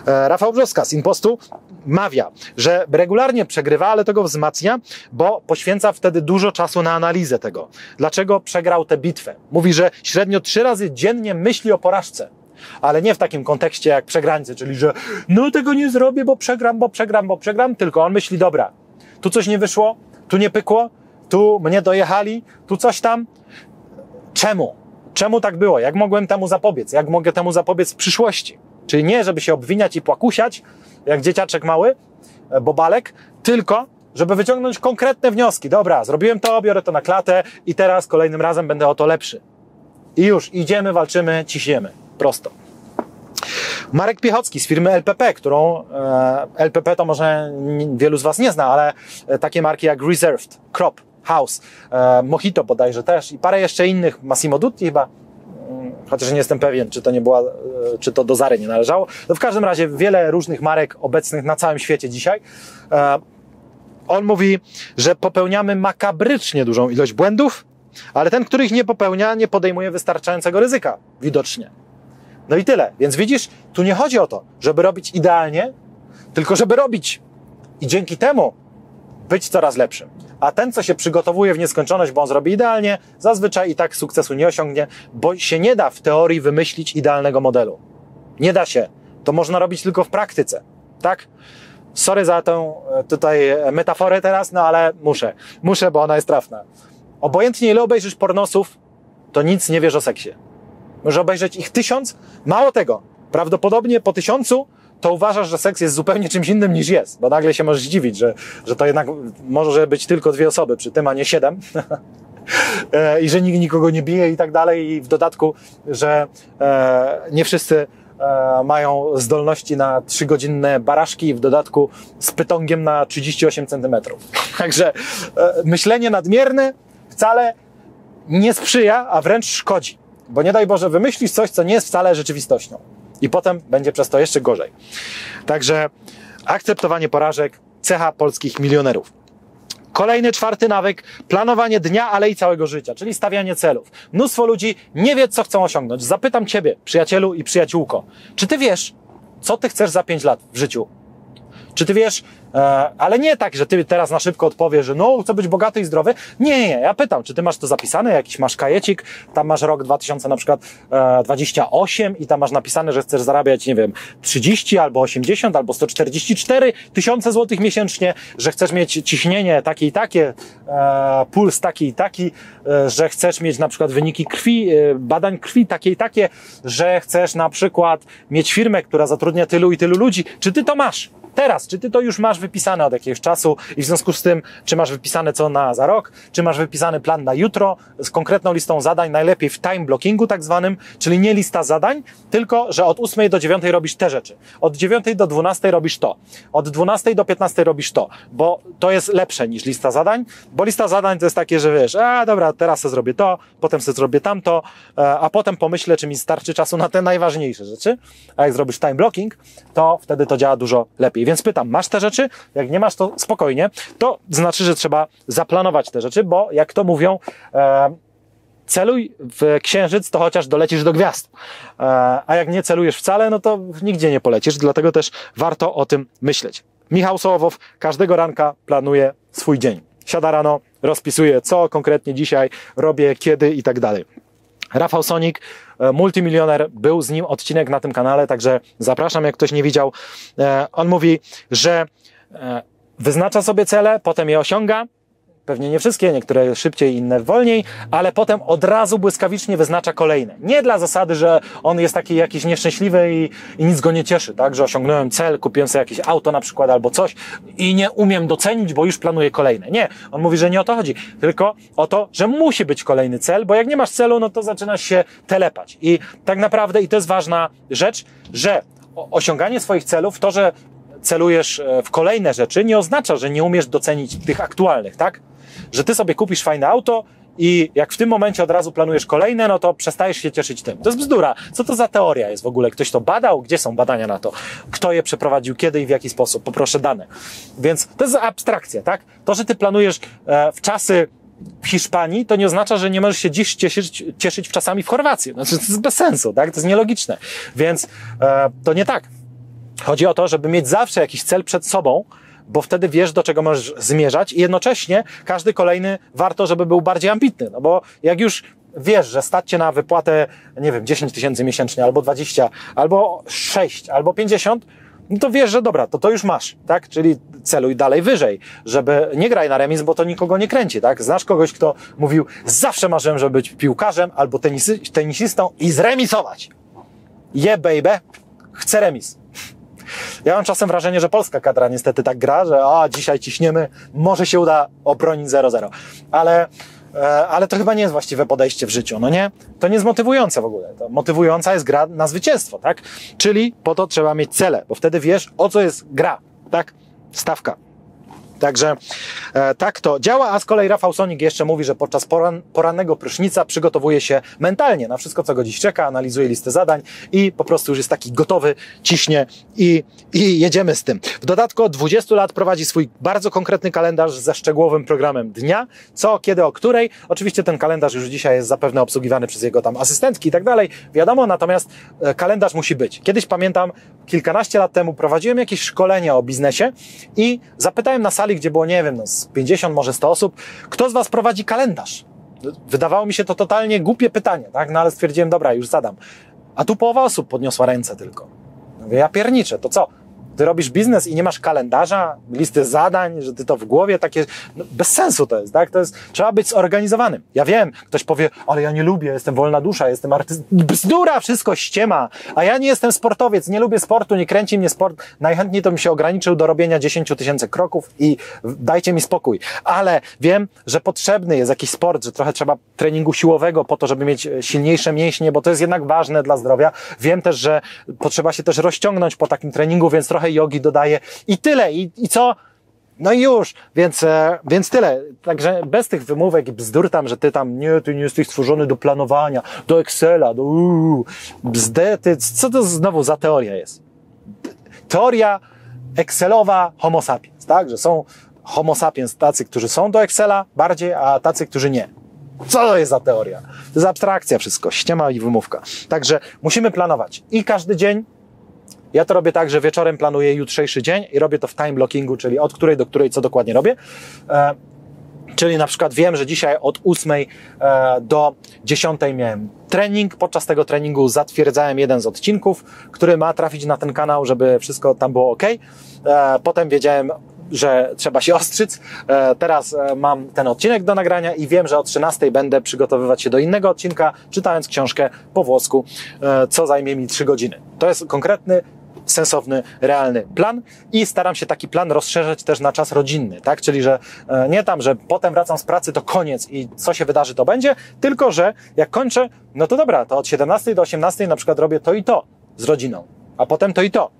E, Rafał Brzoska z InPostu mawia, że regularnie przegrywa, ale to go wzmacnia, bo poświęca wtedy dużo czasu na analizę tego. Dlaczego przegrał tę bitwę? Mówi, że średnio trzy razy dziennie myśli o porażce. Ale nie w takim kontekście jak przegrańcy, czyli że no tego nie zrobię, bo przegram, bo przegram, bo przegram, tylko on myśli, dobra, tu coś nie wyszło, tu nie pykło, tu mnie dojechali, tu coś tam. Czemu? Czemu tak było? Jak mogłem temu zapobiec? Jak mogę temu zapobiec w przyszłości? Czyli nie, żeby się obwiniać i płakusiać, jak dzieciaczek mały, bobalek, tylko żeby wyciągnąć konkretne wnioski. Dobra, zrobiłem to, biorę to na klatę i teraz kolejnym razem będę o to lepszy. I już, idziemy, walczymy, ciśniemy. Prosto. Marek Piochocki z firmy L P P, którą e, L P P to może wielu z Was nie zna, ale e, takie marki jak Reserved, Crop, House, e, Mojito bodajże też i parę jeszcze innych, Massimo Dutti chyba, chociaż nie jestem pewien, czy to nie była, e, czy to do Zary nie należało. No w każdym razie wiele różnych marek obecnych na całym świecie dzisiaj. E, on mówi, że popełniamy makabrycznie dużą ilość błędów, ale ten, który ich nie popełnia, nie podejmuje wystarczającego ryzyka, widocznie. No i tyle. Więc widzisz, tu nie chodzi o to, żeby robić idealnie, tylko żeby robić i dzięki temu być coraz lepszym. A ten, co się przygotowuje w nieskończoność, bo on zrobi idealnie, zazwyczaj i tak sukcesu nie osiągnie, bo się nie da w teorii wymyślić idealnego modelu. Nie da się. To można robić tylko w praktyce. Tak? Sorry za tę tutaj metaforę teraz, no ale muszę. Muszę, bo ona jest trafna. Obojętnie ile obejrzysz pornosów, to nic nie wiesz o seksie. Możesz obejrzeć ich tysiąc, mało tego, prawdopodobnie po tysiącu to uważasz, że seks jest zupełnie czymś innym niż jest, bo nagle się możesz zdziwić, że, że to jednak może być tylko dwie osoby przy tym, a nie siedem i że nikt nikogo nie bije i tak dalej i w dodatku, że e, nie wszyscy e, mają zdolności na trzygodzinne baraszki i w dodatku z pytągiem na trzydzieści osiem centymetrów. Także e, myślenie nadmierne wcale nie sprzyja, a wręcz szkodzi. Bo nie daj Boże, wymyślisz coś, co nie jest wcale rzeczywistością. I potem będzie przez to jeszcze gorzej. Także akceptowanie porażek, cecha polskich milionerów. Kolejny, czwarty nawyk, planowanie dnia, ale i całego życia, czyli stawianie celów. Mnóstwo ludzi nie wie, co chcą osiągnąć. Zapytam ciebie, przyjacielu i przyjaciółko, czy ty wiesz, co ty chcesz za pięć lat w życiu? Czy ty wiesz, ale nie tak, że ty teraz na szybko odpowiesz, że no, chcę być bogaty i zdrowy. Nie, nie, nie, ja pytam, czy ty masz to zapisane, jakiś masz kajecik, tam masz rok dwa tysiące na przykład dwadzieścia osiem i tam masz napisane, że chcesz zarabiać, nie wiem, trzydzieści albo osiemdziesiąt albo sto czterdzieści cztery tysiące złotych miesięcznie, że chcesz mieć ciśnienie takie i takie, puls taki i taki, że chcesz mieć na przykład wyniki krwi, badań krwi takie i takie, że chcesz na przykład mieć firmę, która zatrudnia tylu i tylu ludzi. Czy ty to masz? Teraz, czy ty to już masz wypisane od jakiegoś czasu i w związku z tym, czy masz wypisane co na za rok, czy masz wypisany plan na jutro z konkretną listą zadań, najlepiej w time blockingu tak zwanym, czyli nie lista zadań, tylko że od ósmej do dziewiątej robisz te rzeczy, od dziewiątej do dwunastej robisz to, od dwunastej do piętnastej robisz to, bo to jest lepsze niż lista zadań, bo lista zadań to jest takie, że wiesz, a dobra, teraz sobie zrobię to, potem sobie zrobię tamto, a potem pomyślę, czy mi starczy czasu na te najważniejsze rzeczy, a jak zrobisz time blocking, to wtedy to działa dużo lepiej. Więc pytam, masz te rzeczy? Jak nie masz, to spokojnie. To znaczy, że trzeba zaplanować te rzeczy, bo jak to mówią, e, celuj w księżyc, to chociaż dolecisz do gwiazd. E, a jak nie celujesz wcale, no to nigdzie nie polecisz, dlatego też warto o tym myśleć. Michał Sołowow każdego ranka planuje swój dzień. Siada rano, rozpisuje, co konkretnie dzisiaj robię, kiedy i tak dalej. Rafał Sonik, multimilioner, był z nim odcinek na tym kanale, także zapraszam, jak ktoś nie widział. On mówi, że wyznacza sobie cele, potem je osiąga, pewnie nie wszystkie, niektóre szybciej, inne wolniej, ale potem od razu błyskawicznie wyznacza kolejne. Nie dla zasady, że on jest taki jakiś nieszczęśliwy i, i nic go nie cieszy, tak? Że osiągnąłem cel, kupiłem sobie jakieś auto na przykład albo coś i nie umiem docenić, bo już planuję kolejne. Nie, on mówi, że nie o to chodzi, tylko o to, że musi być kolejny cel, bo jak nie masz celu, no to zaczynasz się telepać. I tak naprawdę, i to jest ważna rzecz, że osiąganie swoich celów, to, że celujesz w kolejne rzeczy, nie oznacza, że nie umiesz docenić tych aktualnych, tak? Że ty sobie kupisz fajne auto i jak w tym momencie od razu planujesz kolejne, no to przestajesz się cieszyć tym. To jest bzdura. Co to za teoria jest w ogóle? Ktoś to badał? Gdzie są badania na to? Kto je przeprowadził? Kiedy i w jaki sposób? Poproszę dane. Więc to jest abstrakcja, tak? To, że ty planujesz w czasy w Hiszpanii, to nie oznacza, że nie możesz się dziś cieszyć, cieszyć w czasami w Chorwacji. Znaczy, to jest bez sensu, tak? To jest nielogiczne. Więc to nie tak. Chodzi o to, żeby mieć zawsze jakiś cel przed sobą, bo wtedy wiesz, do czego możesz zmierzać i jednocześnie każdy kolejny warto, żeby był bardziej ambitny, no bo jak już wiesz, że stać cię na wypłatę, nie wiem, dziesięć tysięcy miesięcznie, albo dwadzieścia, albo sześć, albo pięćdziesiąt, no to wiesz, że dobra, to to już masz, tak? Czyli celuj dalej wyżej, żeby nie graj na remis, bo to nikogo nie kręci, tak? Znasz kogoś, kto mówił, zawsze marzyłem, żeby być piłkarzem albo tenisy, tenisistą i zremisować. Yeah, baby, chcę remis. Ja mam czasem wrażenie, że polska kadra niestety tak gra, że a, dzisiaj ciśniemy, może się uda obronić zero zero. Ale, ale to chyba nie jest właściwe podejście w życiu, no nie? To nie jest motywujące w ogóle. To motywująca jest gra na zwycięstwo, tak? Czyli po to trzeba mieć cele, bo wtedy wiesz, o co jest gra, tak? Stawka. Także e, tak to działa, a z kolei Rafał Sonik jeszcze mówi, że podczas poran, porannego prysznica przygotowuje się mentalnie na wszystko, co go dziś czeka, analizuje listę zadań i po prostu już jest taki gotowy, ciśnie i, i jedziemy z tym. W dodatku od dwudziestu lat prowadzi swój bardzo konkretny kalendarz ze szczegółowym programem dnia, co, kiedy, o której. Oczywiście ten kalendarz już dzisiaj jest zapewne obsługiwany przez jego tam asystentki i tak dalej, wiadomo, natomiast e, kalendarz musi być. Kiedyś pamiętam, kilkanaście lat temu prowadziłem jakieś szkolenia o biznesie i zapytałem na sali, gdzie było, nie wiem, no z pięćdziesiąt, może sto osób, kto z was prowadzi kalendarz? Wydawało mi się to totalnie głupie pytanie, tak? No ale stwierdziłem, dobra, już zadam. A tu połowa osób podniosła ręce tylko. Mówię, ja pierniczę, to co? Ty robisz biznes i nie masz kalendarza, listy zadań, że ty to w głowie takie... No, bez sensu to jest, tak? To jest... Trzeba być zorganizowanym. Ja wiem, ktoś powie, ale ja nie lubię, jestem wolna dusza, jestem artyst... Bzdura, wszystko ściema! A ja nie jestem sportowiec, nie lubię sportu, nie kręci mnie sport. Najchętniej to bym się ograniczył do robienia dziesięciu tysięcy kroków i dajcie mi spokój. Ale wiem, że potrzebny jest jakiś sport, że trochę trzeba treningu siłowego po to, żeby mieć silniejsze mięśnie, bo to jest jednak ważne dla zdrowia. Wiem też, że potrzeba się też rozciągnąć po takim treningu, więc trochę jogi dodaje i tyle. I, i co? No i już, więc, więc tyle. Także bez tych wymówek i bzdur tam, że ty tam, nie, ty nie jesteś stworzony do planowania, do Excela, do uuu, bzdety. Co to znowu za teoria jest? Teoria Excelowa homo sapiens, tak? Że są homo sapiens tacy, którzy są do Excela bardziej, a tacy, którzy nie. Co to jest za teoria? To jest abstrakcja wszystko, ściema i wymówka. Także musimy planować i każdy dzień. Ja to robię tak, że wieczorem planuję jutrzejszy dzień i robię to w time blockingu, czyli od której do której co dokładnie robię. E, czyli na przykład wiem, że dzisiaj od ósmej do dziesiątej miałem trening. Podczas tego treningu zatwierdzałem jeden z odcinków, który ma trafić na ten kanał, żeby wszystko tam było ok. E, potem wiedziałem, że trzeba się ostrzyc. Teraz mam ten odcinek do nagrania i wiem, że o trzynastej będę przygotowywać się do innego odcinka, czytając książkę po włosku, co zajmie mi trzy godziny. To jest konkretny, sensowny, realny plan i staram się taki plan rozszerzyć też na czas rodzinny, tak? Czyli, że nie tam, że potem wracam z pracy, to koniec i co się wydarzy, to będzie, tylko, że jak kończę, no to dobra, to od siedemnastej do osiemnastej na przykład robię to i to z rodziną, a potem to i to.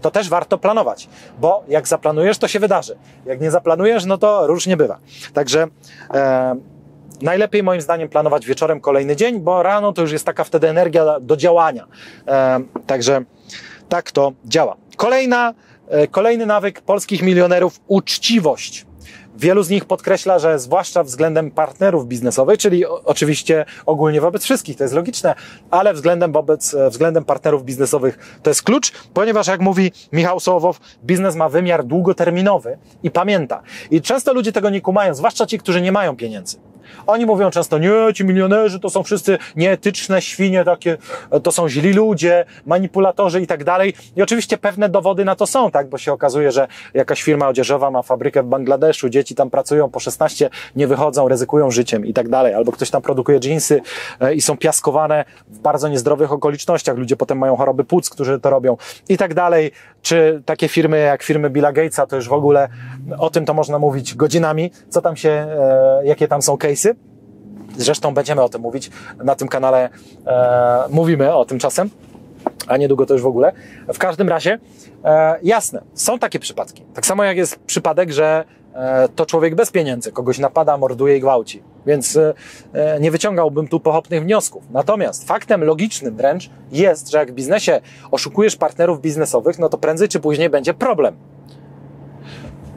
To też warto planować, bo jak zaplanujesz, to się wydarzy. Jak nie zaplanujesz, no to różnie bywa. Także e, najlepiej moim zdaniem planować wieczorem kolejny dzień, bo rano to już jest taka wtedy energia do działania. E, także tak to działa. Kolejna, e, kolejny nawyk polskich milionerów, uczciwość. Wielu z nich podkreśla, że zwłaszcza względem partnerów biznesowych, czyli oczywiście ogólnie wobec wszystkich, to jest logiczne, ale względem, wobec, względem partnerów biznesowych to jest klucz, ponieważ jak mówi Michał Sołowow, biznes ma wymiar długoterminowy i pamięta. I często ludzie tego nie kumają, zwłaszcza ci, którzy nie mają pieniędzy. Oni mówią często, nie, ci milionerzy to są wszyscy nieetyczne świnie takie, to są źli ludzie, manipulatorzy i tak dalej. I oczywiście pewne dowody na to są, tak, bo się okazuje, że jakaś firma odzieżowa ma fabrykę w Bangladeszu, dzieci tam pracują po szesnaście, nie wychodzą, ryzykują życiem i tak dalej. Albo ktoś tam produkuje dżinsy i są piaskowane w bardzo niezdrowych okolicznościach. Ludzie potem mają choroby płuc, którzy to robią i tak dalej. Czy takie firmy jak firmy Billa Gatesa, to już w ogóle o tym to można mówić godzinami, co tam się, jakie tam są case'y. Zresztą będziemy o tym mówić, na tym kanale e, mówimy o tym czasem, a niedługo to już w ogóle. W każdym razie, e, jasne, są takie przypadki. Tak samo jak jest przypadek, że e, to człowiek bez pieniędzy, kogoś napada, morduje i gwałci, więc e, nie wyciągałbym tu pochopnych wniosków. Natomiast faktem logicznym wręcz jest, że jak w biznesie oszukujesz partnerów biznesowych, no to prędzej czy później będzie problem.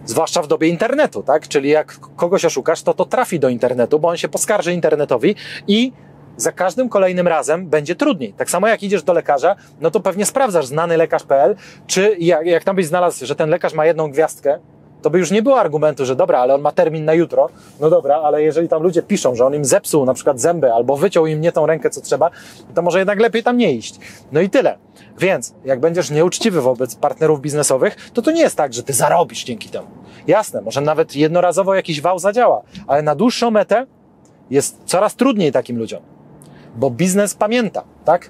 Zwłaszcza w dobie internetu, tak? Czyli jak kogoś oszukasz, to to trafi do internetu, bo on się poskarży internetowi i za każdym kolejnym razem będzie trudniej. Tak samo jak idziesz do lekarza, no to pewnie sprawdzasz znany lekarz kropka p l, czy jak, jak tam byś znalazł, że ten lekarz ma jedną gwiazdkę, to by już nie było argumentu, że dobra, ale on ma termin na jutro, no dobra, ale jeżeli tam ludzie piszą, że on im zepsuł na przykład zęby albo wyciął im nie tą rękę, co trzeba, to może jednak lepiej tam nie iść. No i tyle. Więc jak będziesz nieuczciwy wobec partnerów biznesowych, to to nie jest tak, że ty zarobisz dzięki temu. Jasne, może nawet jednorazowo jakiś wał zadziała, ale na dłuższą metę jest coraz trudniej takim ludziom, bo biznes pamięta, tak?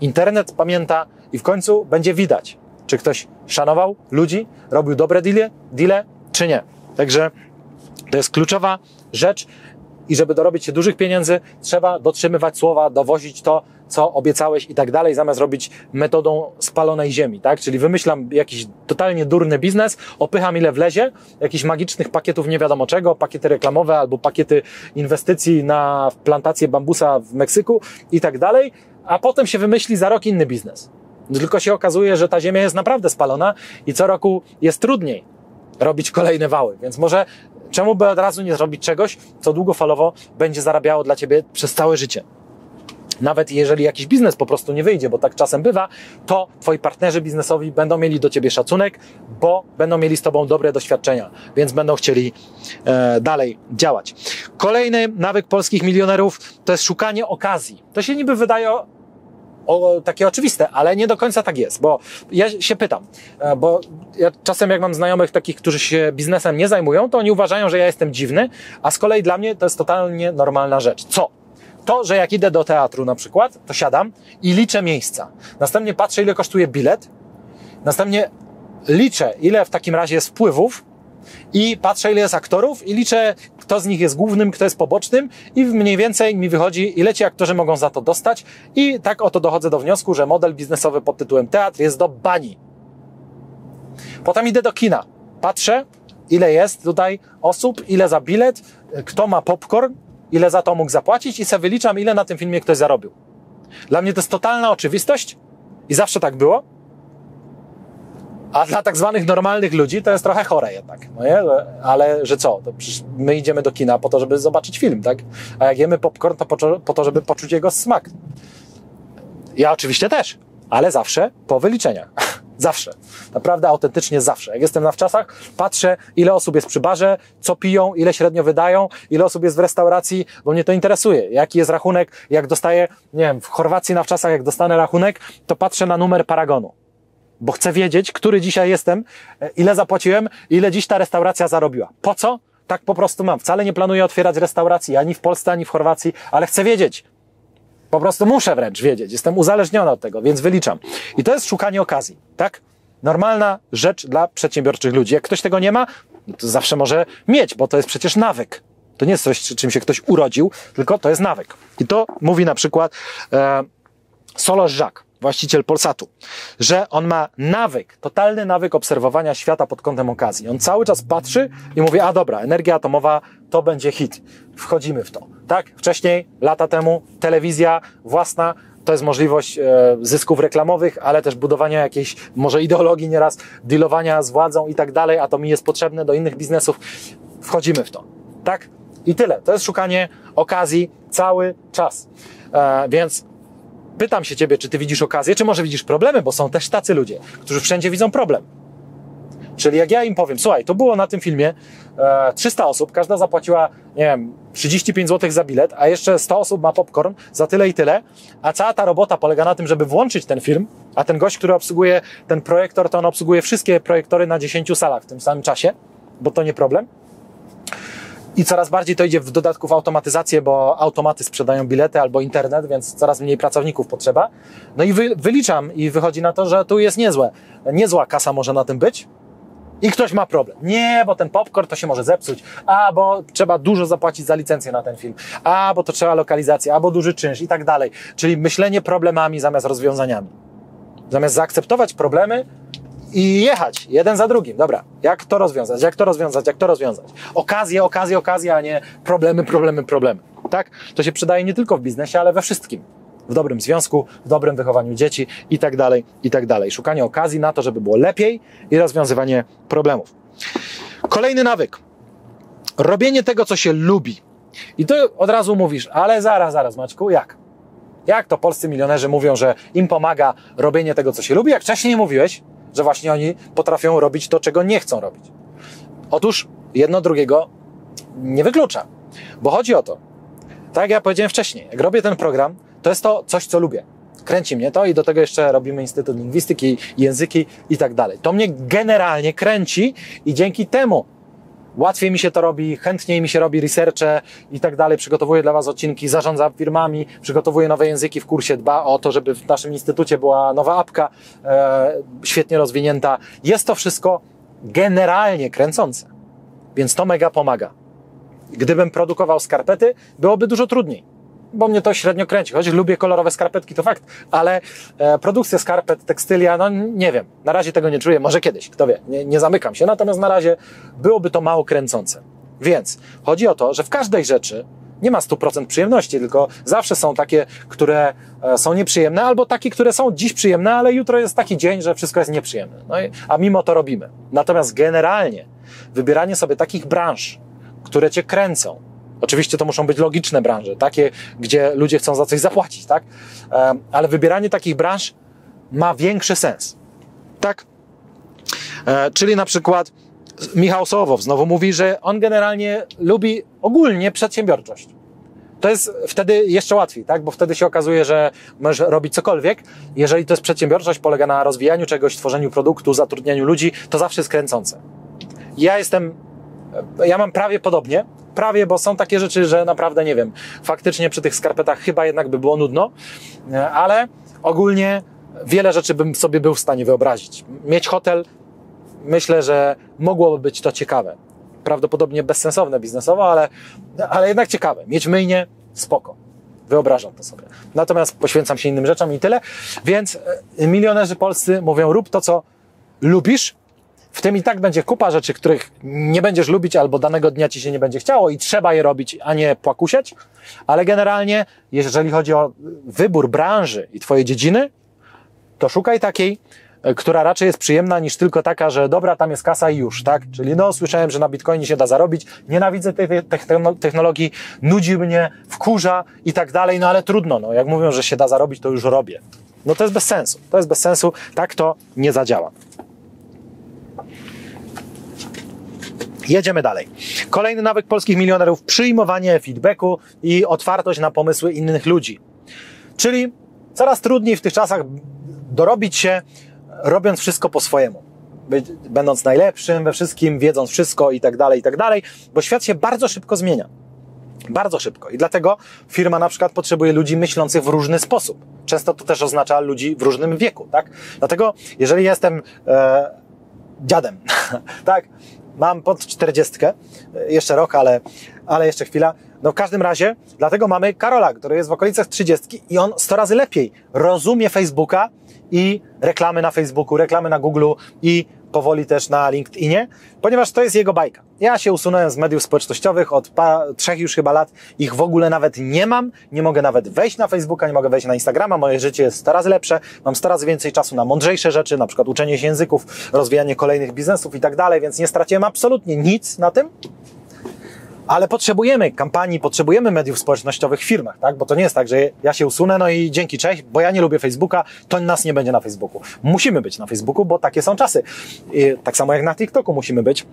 Internet pamięta i w końcu będzie widać, czy ktoś szanował ludzi, robił dobre deale, deale, czy nie. Także to jest kluczowa rzecz i żeby dorobić się dużych pieniędzy, trzeba dotrzymywać słowa, dowozić to, co obiecałeś i tak dalej, zamiast robić metodą spalonej ziemi, tak? Czyli wymyślam jakiś totalnie durny biznes, opycham ile wlezie, jakichś magicznych pakietów nie wiadomo czego, pakiety reklamowe albo pakiety inwestycji na plantację bambusa w Meksyku i tak dalej, a potem się wymyśli za rok inny biznes. Tylko się okazuje, że ta ziemia jest naprawdę spalona i co roku jest trudniej robić kolejne wały, więc może czemu by od razu nie zrobić czegoś, co długofalowo będzie zarabiało dla ciebie przez całe życie. Nawet jeżeli jakiś biznes po prostu nie wyjdzie, bo tak czasem bywa, to twoi partnerzy biznesowi będą mieli do ciebie szacunek, bo będą mieli z tobą dobre doświadczenia, więc będą chcieli e, dalej działać. Kolejny nawyk polskich milionerów to jest szukanie okazji. To się niby wydaje O, takie oczywiste, ale nie do końca tak jest, bo ja się pytam, bo ja czasem jak mam znajomych takich, którzy się biznesem nie zajmują, to oni uważają, że ja jestem dziwny, a z kolei dla mnie to jest totalnie normalna rzecz. Co? To, że jak idę do teatru na przykład, to siadam i liczę miejsca. Następnie patrzę, ile kosztuje bilet, następnie liczę, ile w takim razie jest wpływów i patrzę, ile jest aktorów i liczę, kto z nich jest głównym, kto jest pobocznym i mniej więcej mi wychodzi, ile ci aktorzy mogą za to dostać i tak oto dochodzę do wniosku, że model biznesowy pod tytułem teatr jest do bani. Potem idę do kina, patrzę ile jest tutaj osób, ile za bilet, kto ma popcorn, ile za to mógł zapłacić i se wyliczam, ile na tym filmie ktoś zarobił. Dla mnie to jest totalna oczywistość i zawsze tak było, a dla tak zwanych normalnych ludzi to jest trochę chore jednak, no nie? Ale że co, to przecież my idziemy do kina po to, żeby zobaczyć film, tak? A jak jemy popcorn, to po to, żeby poczuć jego smak. Ja oczywiście też, ale zawsze po wyliczeniach. Zawsze. Naprawdę autentycznie zawsze. Jak jestem na wczasach, patrzę, ile osób jest przy barze, co piją, ile średnio wydają, ile osób jest w restauracji, bo mnie to interesuje. Jaki jest rachunek, jak dostaję, nie wiem, w Chorwacji na wczasach, jak dostanę rachunek, to patrzę na numer paragonu. Bo chcę wiedzieć, który dzisiaj jestem, ile zapłaciłem, ile dziś ta restauracja zarobiła. Po co? Tak po prostu mam. Wcale nie planuję otwierać restauracji, ani w Polsce, ani w Chorwacji, ale chcę wiedzieć. Po prostu muszę wręcz wiedzieć. Jestem uzależniony od tego, więc wyliczam. I to jest szukanie okazji, tak? Normalna rzecz dla przedsiębiorczych ludzi. Jak ktoś tego nie ma, to zawsze może mieć, bo to jest przecież nawyk. To nie jest coś, czym się ktoś urodził, tylko to jest nawyk. I to mówi na przykład e, Solorz-Żak, właściciel Polsatu, że on ma nawyk, totalny nawyk obserwowania świata pod kątem okazji. On cały czas patrzy i mówi, a dobra, energia atomowa to będzie hit. Wchodzimy w to. Tak? Wcześniej, lata temu, telewizja własna, to jest możliwość e, zysków reklamowych, ale też budowania jakiejś może ideologii nieraz, dealowania z władzą i tak dalej, a to mi jest potrzebne do innych biznesów. Wchodzimy w to. Tak? I tyle. To jest szukanie okazji cały czas. E, więc pytam się ciebie, czy ty widzisz okazję, czy może widzisz problemy, bo są też tacy ludzie, którzy wszędzie widzą problem. Czyli jak ja im powiem, słuchaj, to było na tym filmie e, trzysta osób, każda zapłaciła, nie wiem, trzydzieści pięć złotych za bilet, a jeszcze sto osób ma popcorn za tyle i tyle, a cała ta robota polega na tym, żeby włączyć ten film, a ten gość, który obsługuje ten projektor, to on obsługuje wszystkie projektory na dziesięciu salach w tym samym czasie, bo to nie problem. I coraz bardziej to idzie w dodatku w automatyzację, bo automaty sprzedają bilety albo internet, więc coraz mniej pracowników potrzeba. No i wy, wyliczam i wychodzi na to, że tu jest niezłe. Niezła kasa może na tym być i ktoś ma problem. Nie, bo ten popcorn to się może zepsuć, a bo trzeba dużo zapłacić za licencję na ten film, a bo to trzeba lokalizację, a bo duży czynsz i tak dalej. Czyli myślenie problemami zamiast rozwiązaniami. Zamiast zaakceptować problemy, i jechać, jeden za drugim. Dobra, jak to rozwiązać, jak to rozwiązać, jak to rozwiązać. Okazje, okazje, okazje, a nie problemy, problemy, problemy. Tak? To się przydaje nie tylko w biznesie, ale we wszystkim. W dobrym związku, w dobrym wychowaniu dzieci i tak dalej, i tak dalej. Szukanie okazji na to, żeby było lepiej i rozwiązywanie problemów. Kolejny nawyk. Robienie tego, co się lubi. I tu od razu mówisz, ale zaraz, zaraz Maćku, jak? Jak to polscy milionerzy mówią, że im pomaga robienie tego, co się lubi? Jak wcześniej mówiłeś, że właśnie oni potrafią robić to, czego nie chcą robić. Otóż jedno drugiego nie wyklucza, bo chodzi o to, tak jak ja powiedziałem wcześniej, jak robię ten program, to jest to coś, co lubię. Kręci mnie to i do tego jeszcze robimy Instytut Lingwistyki, języki i tak dalej. To mnie generalnie kręci i dzięki temu łatwiej mi się to robi, chętniej mi się robi researche i tak dalej, przygotowuję dla Was odcinki, zarządzam firmami, przygotowuję nowe języki w kursie, dba o to, żeby w naszym instytucie była nowa apka e, świetnie rozwinięta. Jest to wszystko generalnie kręcące, więc to mega pomaga. Gdybym produkował skarpety, byłoby dużo trudniej, bo mnie to średnio kręci, choć lubię kolorowe skarpetki, to fakt, ale e, produkcja skarpet, tekstylia, no nie wiem, na razie tego nie czuję, może kiedyś, kto wie, nie, nie zamykam się, natomiast na razie byłoby to mało kręcące. Więc chodzi o to, że w każdej rzeczy nie ma stu procent przyjemności, tylko zawsze są takie, które e, są nieprzyjemne, albo takie, które są dziś przyjemne, ale jutro jest taki dzień, że wszystko jest nieprzyjemne, no i, a mimo to robimy. Natomiast generalnie wybieranie sobie takich branż, które Cię kręcą, oczywiście to muszą być logiczne branże, takie, gdzie ludzie chcą za coś zapłacić, tak? Ale wybieranie takich branż ma większy sens, tak? Czyli na przykład Michał Sołowow znowu mówi, że on generalnie lubi ogólnie przedsiębiorczość. To jest wtedy jeszcze łatwiej, tak? Bo wtedy się okazuje, że możesz robić cokolwiek. Jeżeli to jest przedsiębiorczość, polega na rozwijaniu czegoś, tworzeniu produktu, zatrudnianiu ludzi, to zawsze jest kręcące. Ja jestem, ja mam prawie podobnie, Prawie, bo są takie rzeczy, że naprawdę nie wiem. Faktycznie przy tych skarpetach chyba jednak by było nudno, ale ogólnie wiele rzeczy bym sobie był w stanie wyobrazić. Mieć hotel, myślę, że mogłoby być to ciekawe. Prawdopodobnie bezsensowne biznesowo, ale, ale jednak ciekawe. Mieć myjnię, spoko. Wyobrażam to sobie. Natomiast poświęcam się innym rzeczom i tyle. Więc milionerzy polscy mówią, rób to, co lubisz W tym i tak będzie kupa rzeczy, których nie będziesz lubić albo danego dnia ci się nie będzie chciało i trzeba je robić, a nie płakusieć. Ale generalnie, jeżeli chodzi o wybór branży i twojej dziedziny, to szukaj takiej, która raczej jest przyjemna niż tylko taka, że dobra, tam jest kasa i już, tak? Czyli no, słyszałem, że na Bitcoinie się da zarobić, nienawidzę tej technologii, nudzi mnie, wkurza i tak dalej, no ale trudno, no jak mówią, że się da zarobić, to już robię. No to jest bez sensu, to jest bez sensu, tak to nie zadziała. Jedziemy dalej. Kolejny nawyk polskich milionerów, przyjmowanie feedbacku i otwartość na pomysły innych ludzi. Czyli coraz trudniej w tych czasach dorobić się, robiąc wszystko po swojemu, będąc najlepszym we wszystkim, wiedząc wszystko i tak dalej, i tak dalej, bo świat się bardzo szybko zmienia. Bardzo szybko. I dlatego firma na przykład potrzebuje ludzi myślących w różny sposób. Często to też oznacza ludzi w różnym wieku, tak? Dlatego jeżeli jestem e, dziadem, tak? Mam pod czterdziestkę, jeszcze rok, ale, ale jeszcze chwila. No w każdym razie, dlatego mamy Karola, który jest w okolicach trzydziestki i on sto razy lepiej rozumie Facebooka i reklamy na Facebooku, reklamy na Google'u i powoli też na LinkedInie, ponieważ to jest jego bajka. Ja się usunąłem z mediów społecznościowych od par, trzech już chyba lat, ich w ogóle nawet nie mam, nie mogę nawet wejść na Facebooka, nie mogę wejść na Instagrama, moje życie jest sto razy lepsze, mam sto razy więcej czasu na mądrzejsze rzeczy, na przykład uczenie się języków, rozwijanie kolejnych biznesów i tak dalej, więc nie straciłem absolutnie nic na tym, ale potrzebujemy kampanii, potrzebujemy mediów społecznościowych w firmach, tak? Bo to nie jest tak, że ja się usunę, no i dzięki, cześć, bo ja nie lubię Facebooka, to nas nie będzie na Facebooku. Musimy być na Facebooku, bo takie są czasy. I tak samo jak na TikToku musimy być.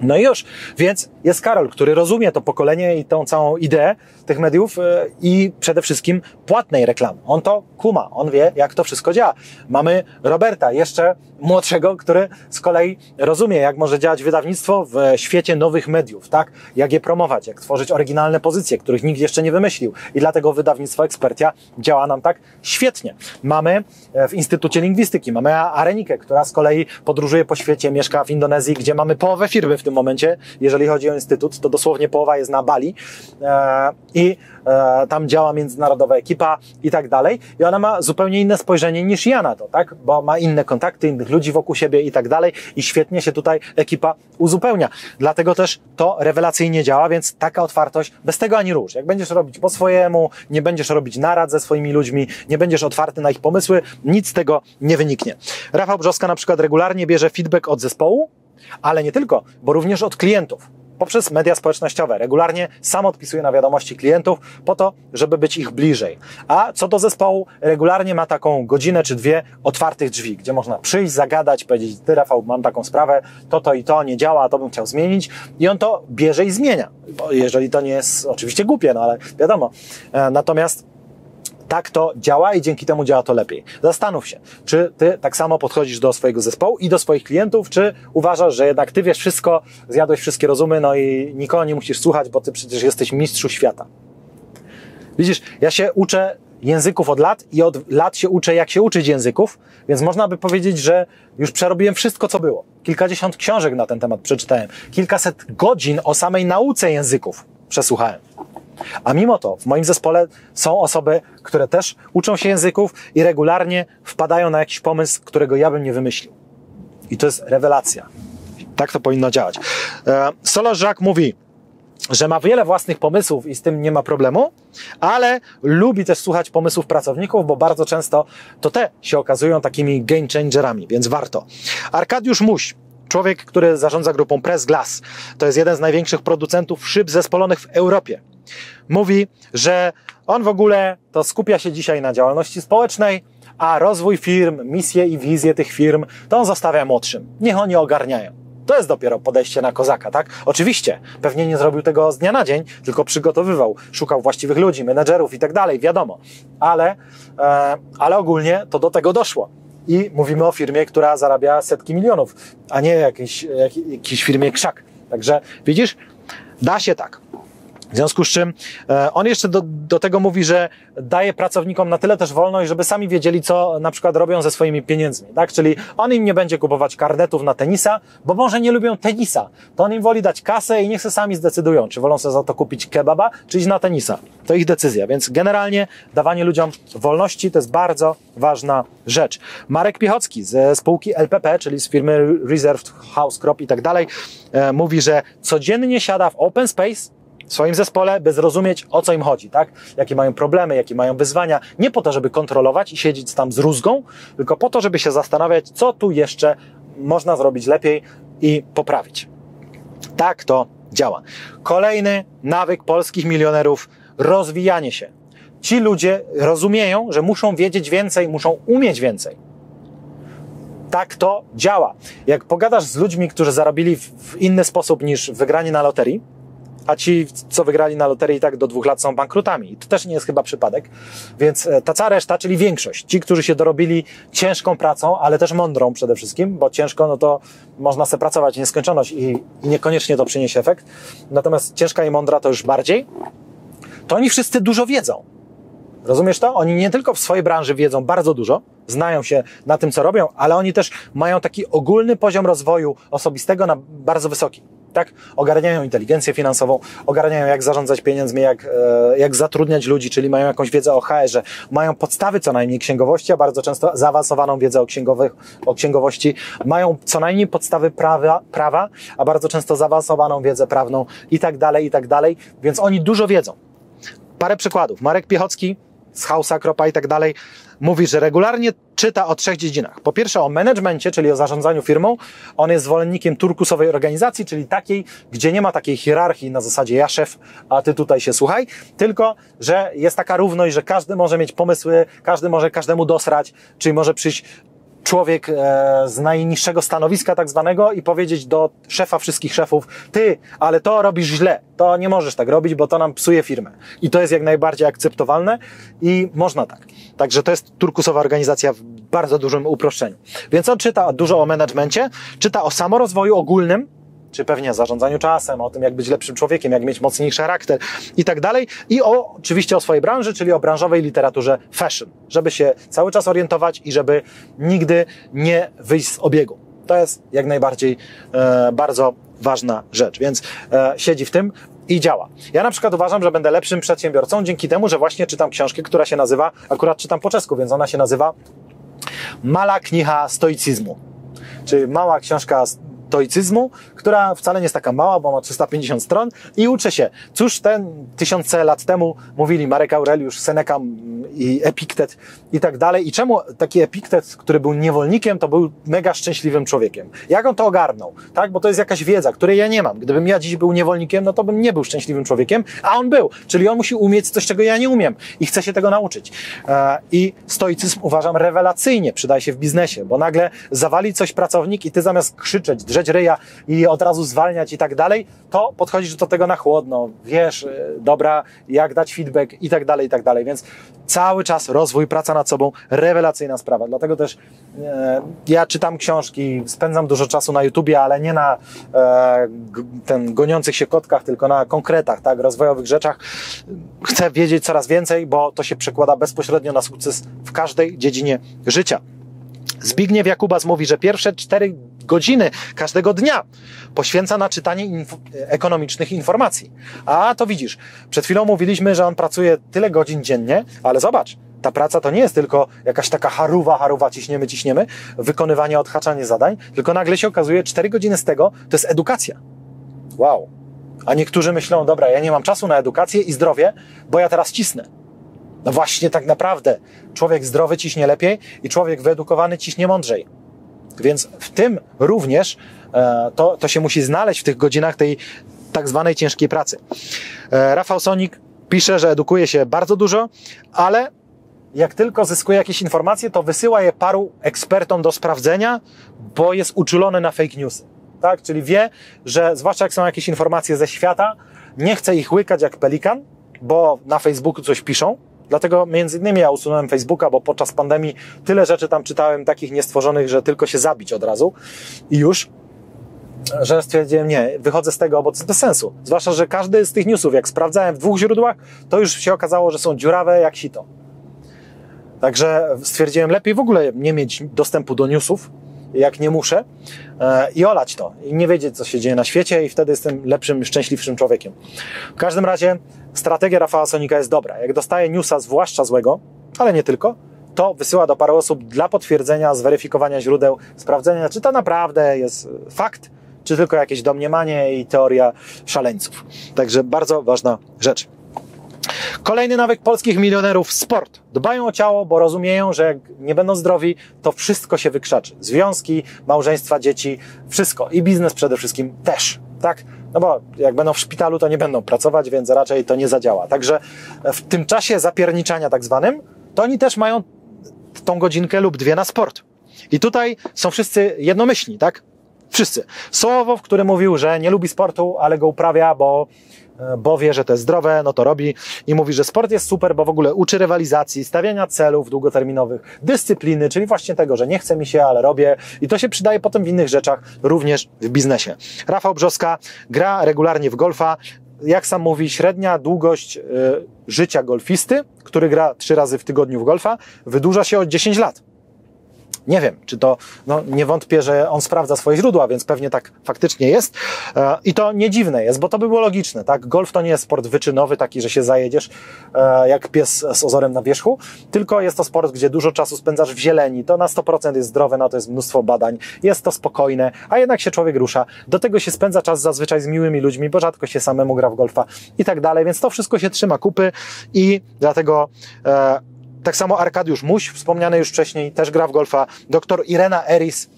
No i już, więc jest Karol, który rozumie to pokolenie i tą całą ideę tych mediów i przede wszystkim płatnej reklamy. On to kuma, on wie, jak to wszystko działa. Mamy Roberta, jeszcze młodszego, który z kolei rozumie, jak może działać wydawnictwo w świecie nowych mediów, tak? Jak je promować, jak tworzyć oryginalne pozycje, których nikt jeszcze nie wymyślił. I dlatego wydawnictwo Ekspertia działa nam tak świetnie. Mamy w Instytucie Lingwistyki, mamy Arenikę, która z kolei podróżuje po świecie, mieszka w Indonezji, gdzie mamy połowę firmy w tym momencie. Jeżeli chodzi o Instytut, to dosłownie połowa jest na Bali e, i e, tam działa międzynarodowa ekipa i tak dalej. I ona ma zupełnie inne spojrzenie niż ja na to, tak? Bo ma inne kontakty, innych ludzi wokół siebie i tak dalej i świetnie się tutaj ekipa uzupełnia. Dlatego też to rewelacyjnie działa, więc taka otwartość, bez tego ani rusz. Jak będziesz robić po swojemu, nie będziesz robić narad ze swoimi ludźmi, nie będziesz otwarty na ich pomysły, nic z tego nie wyniknie. Rafał Brzoska na przykład regularnie bierze feedback od zespołu, ale nie tylko, bo również od klientów. Poprzez media społecznościowe. Regularnie sam odpisuje na wiadomości klientów po to, żeby być ich bliżej. A co do zespołu, regularnie ma taką godzinę czy dwie otwartych drzwi, gdzie można przyjść, zagadać, powiedzieć: ty Rafał, mam taką sprawę, to, to i to nie działa, to bym chciał zmienić. I on to bierze i zmienia. Bo jeżeli to nie jest oczywiście głupie, no ale wiadomo. Natomiast tak to działa i dzięki temu działa to lepiej. Zastanów się, czy ty tak samo podchodzisz do swojego zespołu i do swoich klientów, czy uważasz, że jednak ty wiesz wszystko, zjadłeś wszystkie rozumy, no i nikogo nie musisz słuchać, bo ty przecież jesteś mistrzu świata. Widzisz, ja się uczę języków od lat i od lat się uczę, jak się uczyć języków, więc można by powiedzieć, że już przerobiłem wszystko, co było. Kilkadziesiąt książek na ten temat przeczytałem, kilkaset godzin o samej nauce języków przesłuchałem. A mimo to w moim zespole są osoby, które też uczą się języków i regularnie wpadają na jakiś pomysł, którego ja bym nie wymyślił. I to jest rewelacja. Tak to powinno działać. Solorz-Żak mówi, że ma wiele własnych pomysłów i z tym nie ma problemu, ale lubi też słuchać pomysłów pracowników, bo bardzo często to te się okazują takimi game changerami, więc warto. Arkadiusz Muś. Człowiek, który zarządza grupą Press Glass. To jest jeden z największych producentów szyb zespolonych w Europie. Mówi, że on w ogóle to skupia się dzisiaj na działalności społecznej, a rozwój firm, misje i wizje tych firm to on zostawia młodszym. Niech oni ogarniają. To jest dopiero podejście na kozaka, tak? Oczywiście, pewnie nie zrobił tego z dnia na dzień, tylko przygotowywał, szukał właściwych ludzi, menedżerów i tak dalej, wiadomo. Ale, e, ale ogólnie to do tego doszło. I mówimy o firmie, która zarabia setki milionów, a nie jakiejś, jakiejś firmie krzak. Także widzisz, da się tak. W związku z czym on jeszcze do, do tego mówi, że daje pracownikom na tyle też wolność, żeby sami wiedzieli, co na przykład robią ze swoimi pieniędzmi, tak? Czyli on im nie będzie kupować karnetów na tenisa, bo może nie lubią tenisa. To on im woli dać kasę i niech se sami zdecydują, czy wolą sobie za to kupić kebaba, czy iść na tenisa. To ich decyzja, więc generalnie dawanie ludziom wolności to jest bardzo ważna rzecz. Marek Piochocki ze spółki L P P, czyli z firmy Reserved, House, Crop i tak dalej, mówi, że codziennie siada w open space w swoim zespole, by zrozumieć, o co im chodzi, tak? Jakie mają problemy, jakie mają wyzwania. Nie po to, żeby kontrolować i siedzieć tam z rózgą, tylko po to, żeby się zastanawiać, co tu jeszcze można zrobić lepiej i poprawić. Tak to działa. Kolejny nawyk polskich milionerów: rozwijanie się. Ci ludzie rozumieją, że muszą wiedzieć więcej, muszą umieć więcej. Tak to działa. Jak pogadasz z ludźmi, którzy zarobili w inny sposób niż wygranie na loterii, a ci, co wygrali na loterii, i tak do dwóch lat są bankrutami. I to też nie jest chyba przypadek. Więc ta cała reszta, czyli większość, ci, którzy się dorobili ciężką pracą, ale też mądrą przede wszystkim, bo ciężko, no to można sobie pracować nieskończoność i niekoniecznie to przyniesie efekt. Natomiast ciężka i mądra to już bardziej. To oni wszyscy dużo wiedzą. Rozumiesz to? Oni nie tylko w swojej branży wiedzą bardzo dużo, znają się na tym, co robią, ale oni też mają taki ogólny poziom rozwoju osobistego na bardzo wysoki. Tak? Ogarniają inteligencję finansową, ogarniają, jak zarządzać pieniędzmi, jak, jak zatrudniać ludzi, czyli mają jakąś wiedzę o H R ze, mają podstawy co najmniej księgowości, a bardzo często zaawansowaną wiedzę o, o księgowości, mają co najmniej podstawy prawa, prawa, a bardzo często zaawansowaną wiedzę prawną i tak dalej, i tak dalej, więc oni dużo wiedzą. Parę przykładów. Marek Piochocki z House'a, Cropa i tak dalej mówi, że regularnie czyta o trzech dziedzinach. Po pierwsze o menedżmencie, czyli o zarządzaniu firmą. On jest zwolennikiem turkusowej organizacji, czyli takiej, gdzie nie ma takiej hierarchii na zasadzie ja szef, a ty tutaj się słuchaj, tylko że jest taka równość, że każdy może mieć pomysły, każdy może każdemu dosrać, czyli może przyjść człowiek z najniższego stanowiska tak zwanego i powiedzieć do szefa wszystkich szefów: ty, ale to robisz źle, to nie możesz tak robić, bo to nam psuje firmę. I to jest jak najbardziej akceptowalne i można tak. Także to jest turkusowa organizacja w bardzo dużym uproszczeniu. Więc on czyta dużo o menedżmencie, czyta o samorozwoju ogólnym, czy pewnie o zarządzaniu czasem, o tym, jak być lepszym człowiekiem, jak mieć mocniejszy charakter i tak dalej. I o, oczywiście o swojej branży, czyli o branżowej literaturze fashion, żeby się cały czas orientować i żeby nigdy nie wyjść z obiegu. To jest jak najbardziej e, bardzo ważna rzecz, więc e, siedzi w tym i działa. Ja na przykład uważam, że będę lepszym przedsiębiorcą dzięki temu, że właśnie czytam książkę, która się nazywa, akurat czytam po czesku, więc ona się nazywa Mała kniha stoicyzmu, czyli mała książka stoicyzmu, która wcale nie jest taka mała, bo ma trzysta pięćdziesiąt stron i uczy się, cóż ten tysiące lat temu mówili Marek Aureliusz, Seneca i Epiktet i tak dalej i czemu taki Epiktet, który był niewolnikiem, to był mega szczęśliwym człowiekiem. Jak on to ogarnął? Tak? Bo to jest jakaś wiedza, której ja nie mam. Gdybym ja dziś był niewolnikiem, no to bym nie był szczęśliwym człowiekiem, a on był. Czyli on musi umieć coś, czego ja nie umiem i chce się tego nauczyć. I stoicyzm, uważam, rewelacyjnie przydaje się w biznesie, bo nagle zawali coś pracownik i ty zamiast krzyczeć, ryja i od razu zwalniać i tak dalej, to podchodzisz do tego na chłodno, wiesz, dobra, jak dać feedback i tak dalej, i tak dalej, więc cały czas rozwój, praca nad sobą, rewelacyjna sprawa, dlatego też e, ja czytam książki, spędzam dużo czasu na YouTubie, ale nie na e, ten goniących się kotkach, tylko na konkretach, tak, rozwojowych rzeczach. Chcę wiedzieć coraz więcej, bo to się przekłada bezpośrednio na sukces w każdej dziedzinie życia. Zbigniew Jakubas mówi, że pierwsze cztery godziny każdego dnia poświęca na czytanie inf- ekonomicznych informacji. A to widzisz, przed chwilą mówiliśmy, że on pracuje tyle godzin dziennie, ale zobacz, ta praca to nie jest tylko jakaś taka haruwa, haruwa, ciśniemy, ciśniemy, wykonywanie, odhaczanie zadań, tylko nagle się okazuje, cztery godziny z tego to jest edukacja. Wow. A niektórzy myślą, dobra, ja nie mam czasu na edukację i zdrowie, bo ja teraz cisnę. No właśnie, tak naprawdę człowiek zdrowy ciśnie lepiej i człowiek wyedukowany ciśnie mądrzej. Więc w tym również e, to, to się musi znaleźć w tych godzinach tej tak zwanej ciężkiej pracy. E, Rafał Sonik pisze, że edukuje się bardzo dużo, ale jak tylko zyskuje jakieś informacje, to wysyła je paru ekspertom do sprawdzenia, bo jest uczulony na fake newsy. Tak? Czyli wie, że zwłaszcza jak są jakieś informacje ze świata, nie chce ich łykać jak pelikan, bo na Facebooku coś piszą. Dlatego między innymi ja usunąłem Facebooka, bo podczas pandemii tyle rzeczy tam czytałem, takich niestworzonych, że tylko się zabić od razu i już. że stwierdziłem, nie, wychodzę z tego, bo to bez sensu. Zwłaszcza, że każdy z tych newsów, jak sprawdzałem w dwóch źródłach, to już się okazało, że są dziurawe jak sito. Także stwierdziłem, lepiej w ogóle nie mieć dostępu do newsów, jak nie muszę, i olać to, i nie wiedzieć, co się dzieje na świecie, i wtedy jestem lepszym, szczęśliwszym człowiekiem. W każdym razie strategia Rafała Sonika jest dobra. Jak dostaje newsa, zwłaszcza złego, ale nie tylko, to wysyła do paru osób dla potwierdzenia, zweryfikowania źródeł, sprawdzenia, czy to naprawdę jest fakt, czy tylko jakieś domniemanie i teoria szaleńców. Także bardzo ważna rzecz. Kolejny nawyk polskich milionerów: sport. Dbają o ciało, bo rozumieją, że jak nie będą zdrowi, to wszystko się wykrzaczy. Związki, małżeństwa, dzieci, wszystko. I biznes przede wszystkim też, tak? No bo jak będą w szpitalu, to nie będą pracować, więc raczej to nie zadziała. Także w tym czasie zapierniczania tak zwanym, to oni też mają tą godzinkę lub dwie na sport. I tutaj są wszyscy jednomyślni, tak? Wszyscy. Sołowow, który mówił, że nie lubi sportu, ale go uprawia, bo bo wie, że to jest zdrowe, no to robi, i mówi, że sport jest super, bo w ogóle uczy rywalizacji, stawiania celów długoterminowych, dyscypliny, czyli właśnie tego, że nie chce mi się, ale robię, i to się przydaje potem w innych rzeczach, również w biznesie. Rafał Brzoska gra regularnie w golfa. Jak sam mówi, średnia długość y, życia golfisty, który gra trzy razy w tygodniu w golfa, wydłuża się o dziesięć lat. Nie wiem, czy to, no nie wątpię, że on sprawdza swoje źródła, więc pewnie tak faktycznie jest. I to nie dziwne jest, bo to by było logiczne, tak? Golf to nie jest sport wyczynowy, taki, że się zajedziesz jak pies z ozorem na wierzchu, tylko jest to sport, gdzie dużo czasu spędzasz w zieleni, to na sto procent jest zdrowe, na to jest mnóstwo badań, jest to spokojne, a jednak się człowiek rusza. Do tego się spędza czas zazwyczaj z miłymi ludźmi, bo rzadko się samemu gra w golfa i tak dalej, więc to wszystko się trzyma kupy i dlatego... E, Tak samo Arkadiusz Muś, wspomniany już wcześniej, też gra w golfa. Doktor Irena Eris,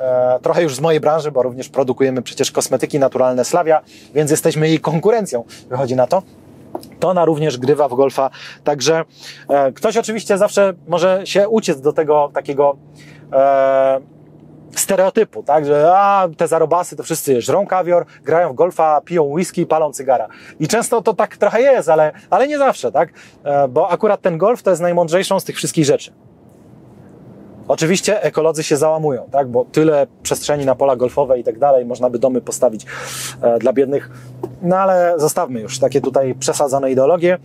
e, trochę już z mojej branży, bo również produkujemy przecież kosmetyki naturalne Slavia, więc jesteśmy jej konkurencją, wychodzi na to. To ona również grywa w golfa, także e, ktoś oczywiście zawsze może się uciec do tego takiego e, stereotypu, tak, że a, te zarobasy to wszyscy żrą kawior, grają w golfa, piją whisky, palą cygara. I często to tak trochę jest, ale, ale nie zawsze, tak, e, bo akurat ten golf to jest najmądrzejszą z tych wszystkich rzeczy. Oczywiście ekolodzy się załamują, tak, bo tyle przestrzeni na pola golfowe i tak dalej, można by domy postawić e, dla biednych, no ale zostawmy już takie tutaj przesadzone ideologie.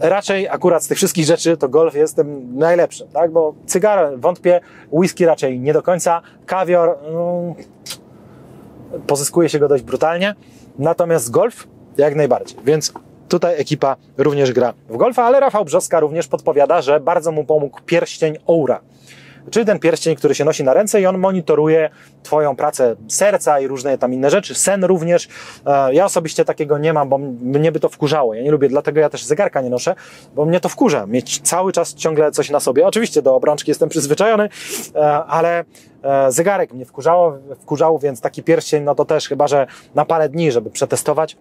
Raczej akurat z tych wszystkich rzeczy to golf jest tym najlepszym, tak? Bo cygara wątpię, whisky raczej nie do końca, kawior no, pozyskuje się go dość brutalnie, natomiast golf jak najbardziej, więc tutaj ekipa również gra w golfa, ale Rafał Brzoska również podpowiada, że bardzo mu pomógł pierścień Oura, czyli ten pierścień, który się nosi na ręce, i on monitoruje twoją pracę serca i różne tam inne rzeczy, sen również. Ja osobiście takiego nie mam, bo mnie by to wkurzało, ja nie lubię, dlatego ja też zegarka nie noszę, bo mnie to wkurza, mieć cały czas ciągle coś na sobie. Oczywiście do obrączki jestem przyzwyczajony, ale zegarek mnie wkurzało, wkurzał, więc taki pierścień, no to też chyba, że na parę dni, żeby przetestować,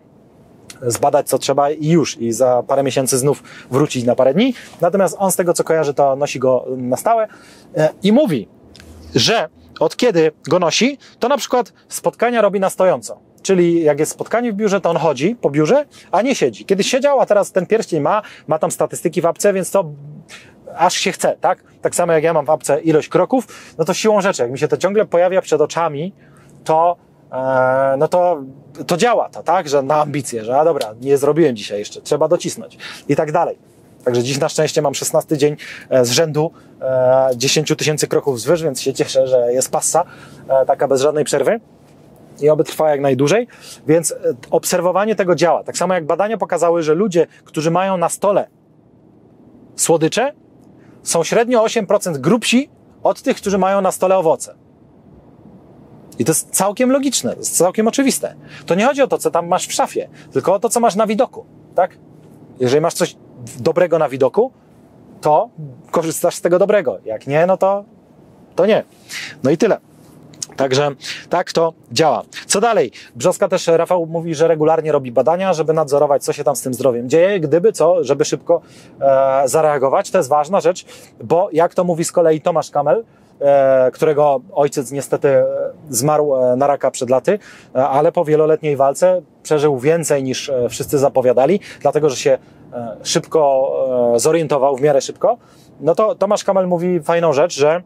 zbadać co trzeba i już, i za parę miesięcy znów wrócić na parę dni. Natomiast on, z tego co kojarzy, to nosi go na stałe i mówi, że od kiedy go nosi, to na przykład spotkania robi na stojąco. Czyli jak jest spotkanie w biurze, to on chodzi po biurze, a nie siedzi. Kiedyś siedział, a teraz ten pierścień ma, ma tam statystyki w apce, więc to aż się chce, tak? Tak samo jak ja mam w apce ilość kroków, no to siłą rzeczy, jak mi się to ciągle pojawia przed oczami, to no to, to działa to, tak, że na ambicje, że a dobra, nie zrobiłem dzisiaj jeszcze, trzeba docisnąć i tak dalej. Także dziś na szczęście mam szesnasty dzień z rzędu dziesięć tysięcy kroków wzwyż, więc się cieszę, że jest passa, taka bez żadnej przerwy, i oby trwała jak najdłużej, więc obserwowanie tego działa. Tak samo jak badania pokazały, że ludzie, którzy mają na stole słodycze, są średnio osiem procent grubsi od tych, którzy mają na stole owoce. I to jest całkiem logiczne, to jest całkiem oczywiste. To nie chodzi o to, co tam masz w szafie, tylko o to, co masz na widoku, tak? Jeżeli masz coś dobrego na widoku, to korzystasz z tego dobrego. Jak nie, no to, to nie. No i tyle. Także tak to działa. Co dalej? Brzoska też, Rafał mówi, że regularnie robi badania, żeby nadzorować, co się tam z tym zdrowiem dzieje, gdyby co, żeby szybko e, zareagować. To jest ważna rzecz, bo jak to mówi z kolei Tomasz Kamel, którego ojciec niestety zmarł na raka przed laty, ale po wieloletniej walce przeżył więcej niż wszyscy zapowiadali, dlatego że się szybko zorientował, w miarę szybko. No to Tomasz Kamel mówi fajną rzecz, że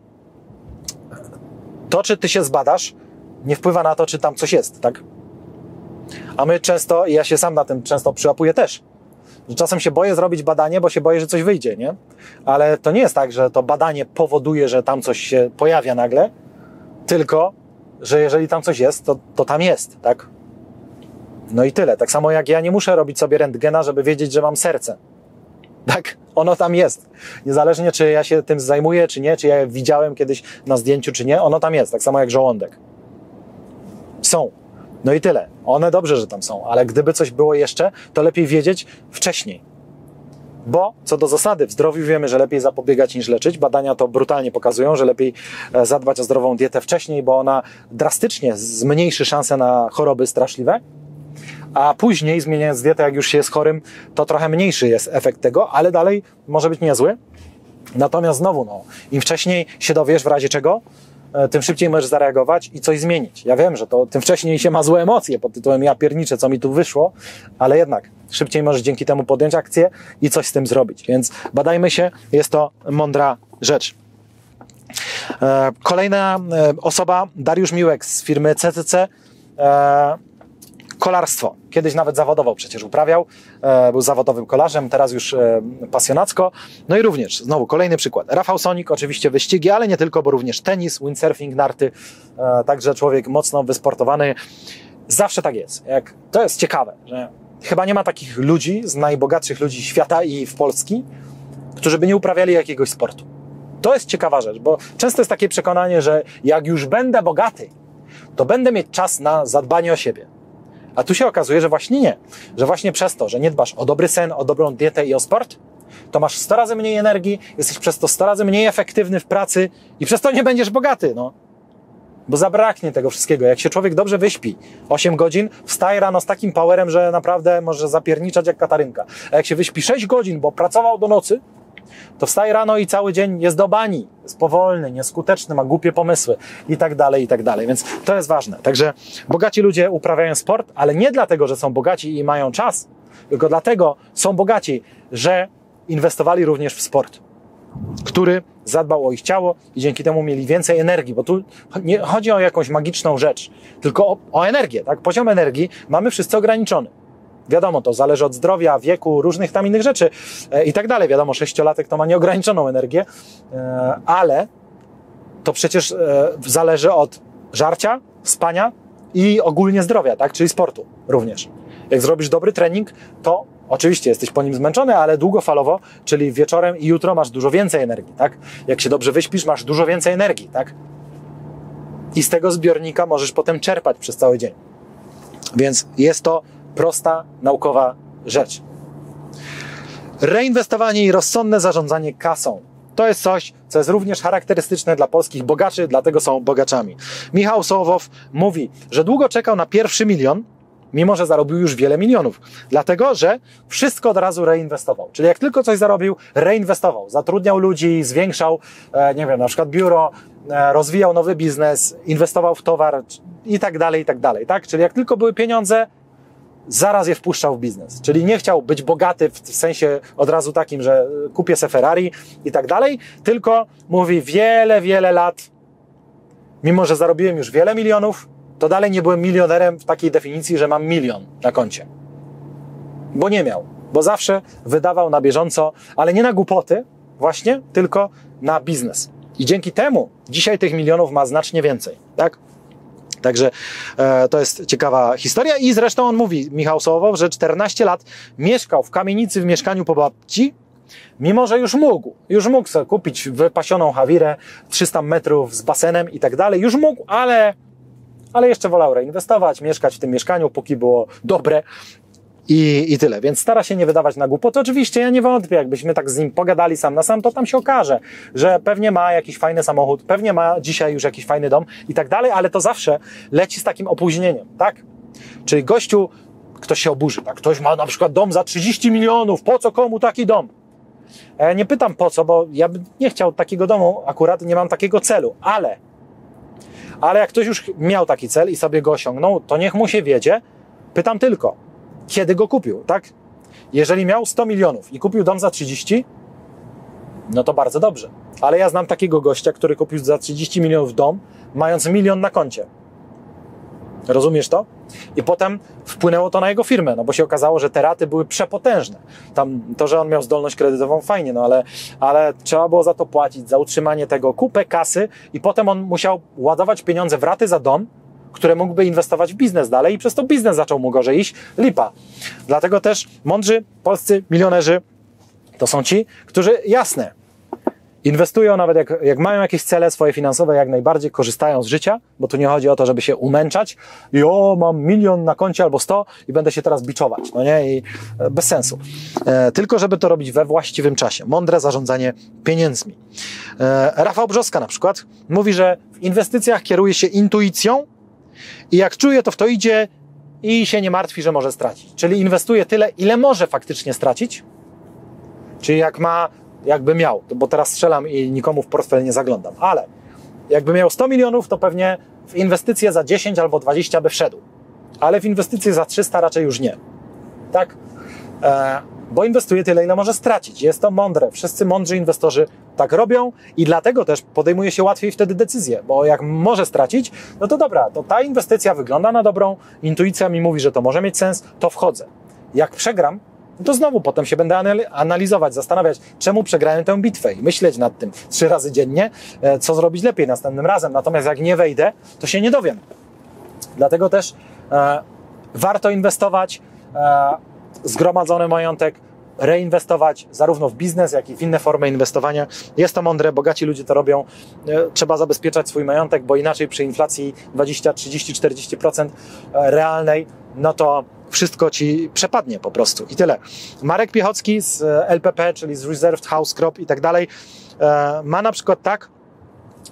to, czy ty się zbadasz, nie wpływa na to, czy tam coś jest, tak? A my często, i ja się sam na tym często przyłapuję też, że czasem się boję zrobić badanie, bo się boję, że coś wyjdzie, nie? Ale to nie jest tak, że to badanie powoduje, że tam coś się pojawia nagle, tylko, że jeżeli tam coś jest, to, to tam jest, tak? No i tyle. Tak samo jak ja nie muszę robić sobie rentgena, żeby wiedzieć, że mam serce. Tak, ono tam jest. Niezależnie, czy ja się tym zajmuję, czy nie, czy ja je widziałem kiedyś na zdjęciu, czy nie, ono tam jest. Tak samo jak żołądek. Są. No i tyle. One dobrze, że tam są, ale gdyby coś było jeszcze, to lepiej wiedzieć wcześniej. Bo co do zasady w zdrowiu wiemy, że lepiej zapobiegać niż leczyć. Badania to brutalnie pokazują, że lepiej zadbać o zdrową dietę wcześniej, bo ona drastycznie zmniejszy szanse na choroby straszliwe. A później, zmieniając dietę, jak już się jest chorym, to trochę mniejszy jest efekt tego, ale dalej może być niezły. Natomiast znowu, no, im wcześniej się dowiesz w razie czego, tym szybciej możesz zareagować i coś zmienić. Ja wiem, że to tym wcześniej się ma złe emocje pod tytułem ja pierniczę, co mi tu wyszło, ale jednak szybciej możesz dzięki temu podjąć akcję i coś z tym zrobić. Więc badajmy się, jest to mądra rzecz. Kolejna osoba, Dariusz Miłek z firmy C C C, kolarstwo. Kiedyś nawet zawodowo przecież uprawiał, był zawodowym kolarzem, teraz już pasjonacko. No i również, znowu kolejny przykład, Rafał Sonik, oczywiście wyścigi, ale nie tylko, bo również tenis, windsurfing, narty, także człowiek mocno wysportowany. Zawsze tak jest. Jak, to jest ciekawe, że chyba nie ma takich ludzi, z najbogatszych ludzi świata i w Polski, którzy by nie uprawiali jakiegoś sportu. To jest ciekawa rzecz, bo często jest takie przekonanie, że jak już będę bogaty, to będę mieć czas na zadbanie o siebie. A tu się okazuje, że właśnie nie. Że właśnie przez to, że nie dbasz o dobry sen, o dobrą dietę i o sport, to masz sto razy mniej energii, jesteś przez to sto razy mniej efektywny w pracy i przez to nie będziesz bogaty, no. Bo zabraknie tego wszystkiego. Jak się człowiek dobrze wyśpi osiem godzin, wstaje rano z takim powerem, że naprawdę może zapierniczać jak Katarynka. A jak się wyśpi sześć godzin, bo pracował do nocy, to wstaje rano i cały dzień jest do bani, jest powolny, nieskuteczny, ma głupie pomysły i tak dalej, i tak dalej, więc to jest ważne. Także bogaci ludzie uprawiają sport, ale nie dlatego, że są bogaci i mają czas, tylko dlatego są bogaci, że inwestowali również w sport, który zadbał o ich ciało i dzięki temu mieli więcej energii, bo tu nie chodzi o jakąś magiczną rzecz, tylko o, o energię, tak? Poziom energii mamy wszyscy ograniczony. Wiadomo, to zależy od zdrowia, wieku, różnych tam innych rzeczy e, i tak dalej. Wiadomo, sześciolatek to ma nieograniczoną energię, e, ale to przecież e, zależy od żarcia, spania i ogólnie zdrowia, tak? Czyli sportu również. Jak zrobisz dobry trening, to oczywiście jesteś po nim zmęczony, ale długofalowo, czyli wieczorem i jutro masz dużo więcej energii, tak? Jak się dobrze wyśpisz, masz dużo więcej energii, tak? I z tego zbiornika możesz potem czerpać przez cały dzień. Więc jest to prosta, naukowa rzecz. Reinwestowanie i rozsądne zarządzanie kasą. To jest coś, co jest również charakterystyczne dla polskich bogaczy, dlatego są bogaczami. Michał Sołowow mówi, że długo czekał na pierwszy milion, mimo że zarobił już wiele milionów, dlatego że wszystko od razu reinwestował. Czyli jak tylko coś zarobił, reinwestował, zatrudniał ludzi, zwiększał, nie wiem, na przykład biuro, rozwijał nowy biznes, inwestował w towar i tak dalej, i tak dalej. Tak? Czyli jak tylko były pieniądze, zaraz je wpuszczał w biznes. Czyli nie chciał być bogaty w sensie od razu takim, że kupię se Ferrari i tak dalej, tylko mówi wiele, wiele lat, mimo że zarobiłem już wiele milionów, to dalej nie byłem milionerem w takiej definicji, że mam milion na koncie. Bo nie miał. Bo zawsze wydawał na bieżąco, ale nie na głupoty właśnie, tylko na biznes. I dzięki temu dzisiaj tych milionów ma znacznie więcej, tak? Także e, to jest ciekawa historia i zresztą on mówi, Michał Sołowow, że czternaście lat mieszkał w kamienicy w mieszkaniu po babci, mimo że już mógł, już mógł sobie kupić wypasioną hawirę, trzysta metrów z basenem i tak dalej, już mógł, ale, ale jeszcze wolał reinwestować, mieszkać w tym mieszkaniu, póki było dobre. I, I tyle, więc stara się nie wydawać na głupoty. Oczywiście ja nie wątpię, jakbyśmy tak z nim pogadali sam na sam, to tam się okaże, że pewnie ma jakiś fajny samochód, pewnie ma dzisiaj już jakiś fajny dom i tak dalej, ale to zawsze leci z takim opóźnieniem, tak? Czyli gościu, ktoś się oburzy, tak? Ktoś ma na przykład dom za trzydzieści milionów, po co komu taki dom? A ja nie pytam po co, bo ja bym nie chciał takiego domu, akurat nie mam takiego celu, ale, ale jak ktoś już miał taki cel i sobie go osiągnął, to niech mu się wiedzie, pytam tylko, kiedy go kupił, tak? Jeżeli miał sto milionów i kupił dom za trzydzieści, no to bardzo dobrze. Ale ja znam takiego gościa, który kupił za trzydzieści milionów dom, mając milion na koncie. Rozumiesz to? I potem wpłynęło to na jego firmę, no bo się okazało, że te raty były przepotężne. Tam to, że on miał zdolność kredytową, fajnie, no ale, ale trzeba było za to płacić, za utrzymanie tego, kupę kasy i potem on musiał ładować pieniądze w raty za dom, które mógłby inwestować w biznes dalej i przez to biznes zaczął mu gorzej iść. Lipa. Dlatego też mądrzy polscy milionerzy to są ci, którzy jasne, inwestują nawet jak, jak mają jakieś cele swoje finansowe, jak najbardziej korzystają z życia, bo tu nie chodzi o to, żeby się umęczać i o, mam milion na koncie albo sto i będę się teraz biczować, no nie? I bez sensu. E, tylko żeby to robić we właściwym czasie. Mądre zarządzanie pieniędzmi. E, Rafał Brzoska na przykład mówi, że w inwestycjach kieruje się intuicją i jak czuje, to w to idzie i się nie martwi, że może stracić. Czyli inwestuje tyle, ile może faktycznie stracić, czyli jak ma jakby miał, bo teraz strzelam i nikomu w portfel nie zaglądam, ale jakby miał sto milionów, to pewnie w inwestycje za dziesięć albo dwadzieścia by wszedł, ale w inwestycje za trzysta raczej już nie, tak? E, bo inwestuje tyle, ile może stracić. Jest to mądre. Wszyscy mądrzy inwestorzy tak robią i dlatego też podejmuje się łatwiej wtedy decyzję, bo jak może stracić, no to dobra, to ta inwestycja wygląda na dobrą, intuicja mi mówi, że to może mieć sens, to wchodzę. Jak przegram, to znowu potem się będę analizować, zastanawiać, czemu przegrałem tę bitwę i myśleć nad tym trzy razy dziennie, co zrobić lepiej następnym razem. Natomiast jak nie wejdę, to się nie dowiem. Dlatego też e, warto inwestować e, zgromadzony majątek, reinwestować zarówno w biznes, jak i w inne formy inwestowania. Jest to mądre, bogaci ludzie to robią. Trzeba zabezpieczać swój majątek, bo inaczej przy inflacji dwadzieścia, trzydzieści, czterdzieści procent realnej, no to wszystko ci przepadnie po prostu i tyle. Marek Piochocki z L P P, czyli z Reserved, House, Crop i tak dalej, ma na przykład tak,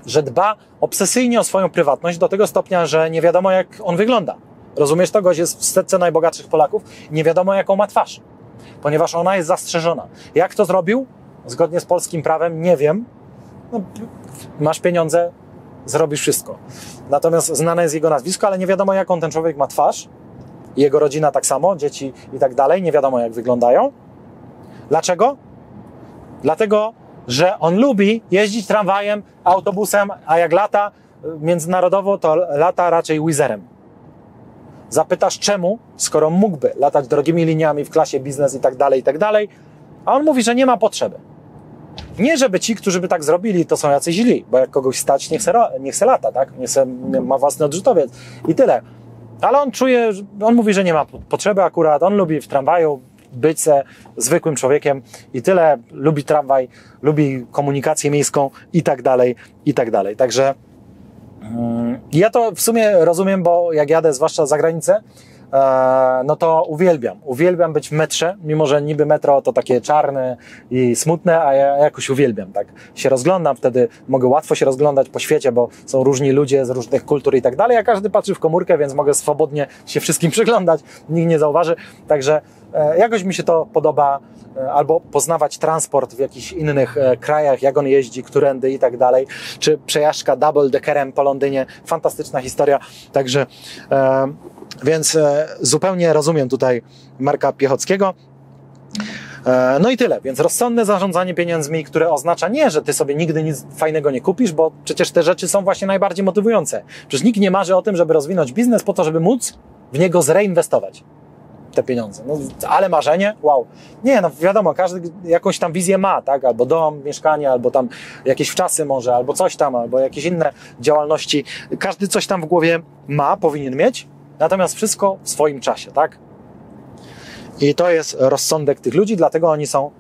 że dba obsesyjnie o swoją prywatność do tego stopnia, że nie wiadomo, jak on wygląda. Rozumiesz to? Gość jest w setce najbogatszych Polaków, nie wiadomo, jaką ma twarz, ponieważ ona jest zastrzeżona. Jak to zrobił? Zgodnie z polskim prawem, nie wiem. No, masz pieniądze, zrobisz wszystko. Natomiast znane jest jego nazwisko, ale nie wiadomo, jaką ten człowiek ma twarz. Jego rodzina tak samo, dzieci i tak dalej, nie wiadomo, jak wyglądają. Dlaczego? Dlatego, że on lubi jeździć tramwajem, autobusem, a jak lata międzynarodowo, to lata raczej Wizerem. Zapytasz czemu, skoro mógłby latać drogimi liniami w klasie biznes i tak dalej, i tak dalej, a on mówi, że nie ma potrzeby. Nie, żeby ci, którzy by tak zrobili, to są jacyś źli, bo jak kogoś stać, nie chce, nie chce lata, tak? Nie chce, ma własny odrzutowiec i tyle. Ale on czuje, on mówi, że nie ma potrzeby akurat, on lubi w tramwaju być se zwykłym człowiekiem i tyle, lubi tramwaj, lubi komunikację miejską i tak dalej, i tak dalej. Także hmm, ja to w sumie rozumiem, bo jak jadę zwłaszcza za granicę, no to uwielbiam, uwielbiam być w metrze, mimo że niby metro to takie czarne i smutne, a ja jakoś uwielbiam, tak się rozglądam, wtedy mogę łatwo się rozglądać po świecie, bo są różni ludzie z różnych kultur i tak dalej, a każdy patrzy w komórkę, więc mogę swobodnie się wszystkim przyglądać, nikt nie zauważy, także jakoś mi się to podoba, albo poznawać transport w jakichś innych krajach, jak on jeździ, którędy i tak dalej, czy przejażdżka double deckerem po Londynie, fantastyczna historia, także e, więc e, zupełnie rozumiem tutaj Marka Piechockiego. E, no i tyle, więc rozsądne zarządzanie pieniędzmi, które oznacza nie, że ty sobie nigdy nic fajnego nie kupisz, bo przecież te rzeczy są właśnie najbardziej motywujące, przecież nikt nie marzy o tym, żeby rozwinąć biznes po to, żeby móc w niego zreinwestować te pieniądze. No, ale marzenie? Wow. Nie, no wiadomo, każdy jakąś tam wizję ma, tak? Albo dom, mieszkanie, albo tam jakieś wczasy może, albo coś tam, albo jakieś inne działalności. Każdy coś tam w głowie ma, powinien mieć, natomiast wszystko w swoim czasie, tak? I to jest rozsądek tych ludzi, dlatego oni są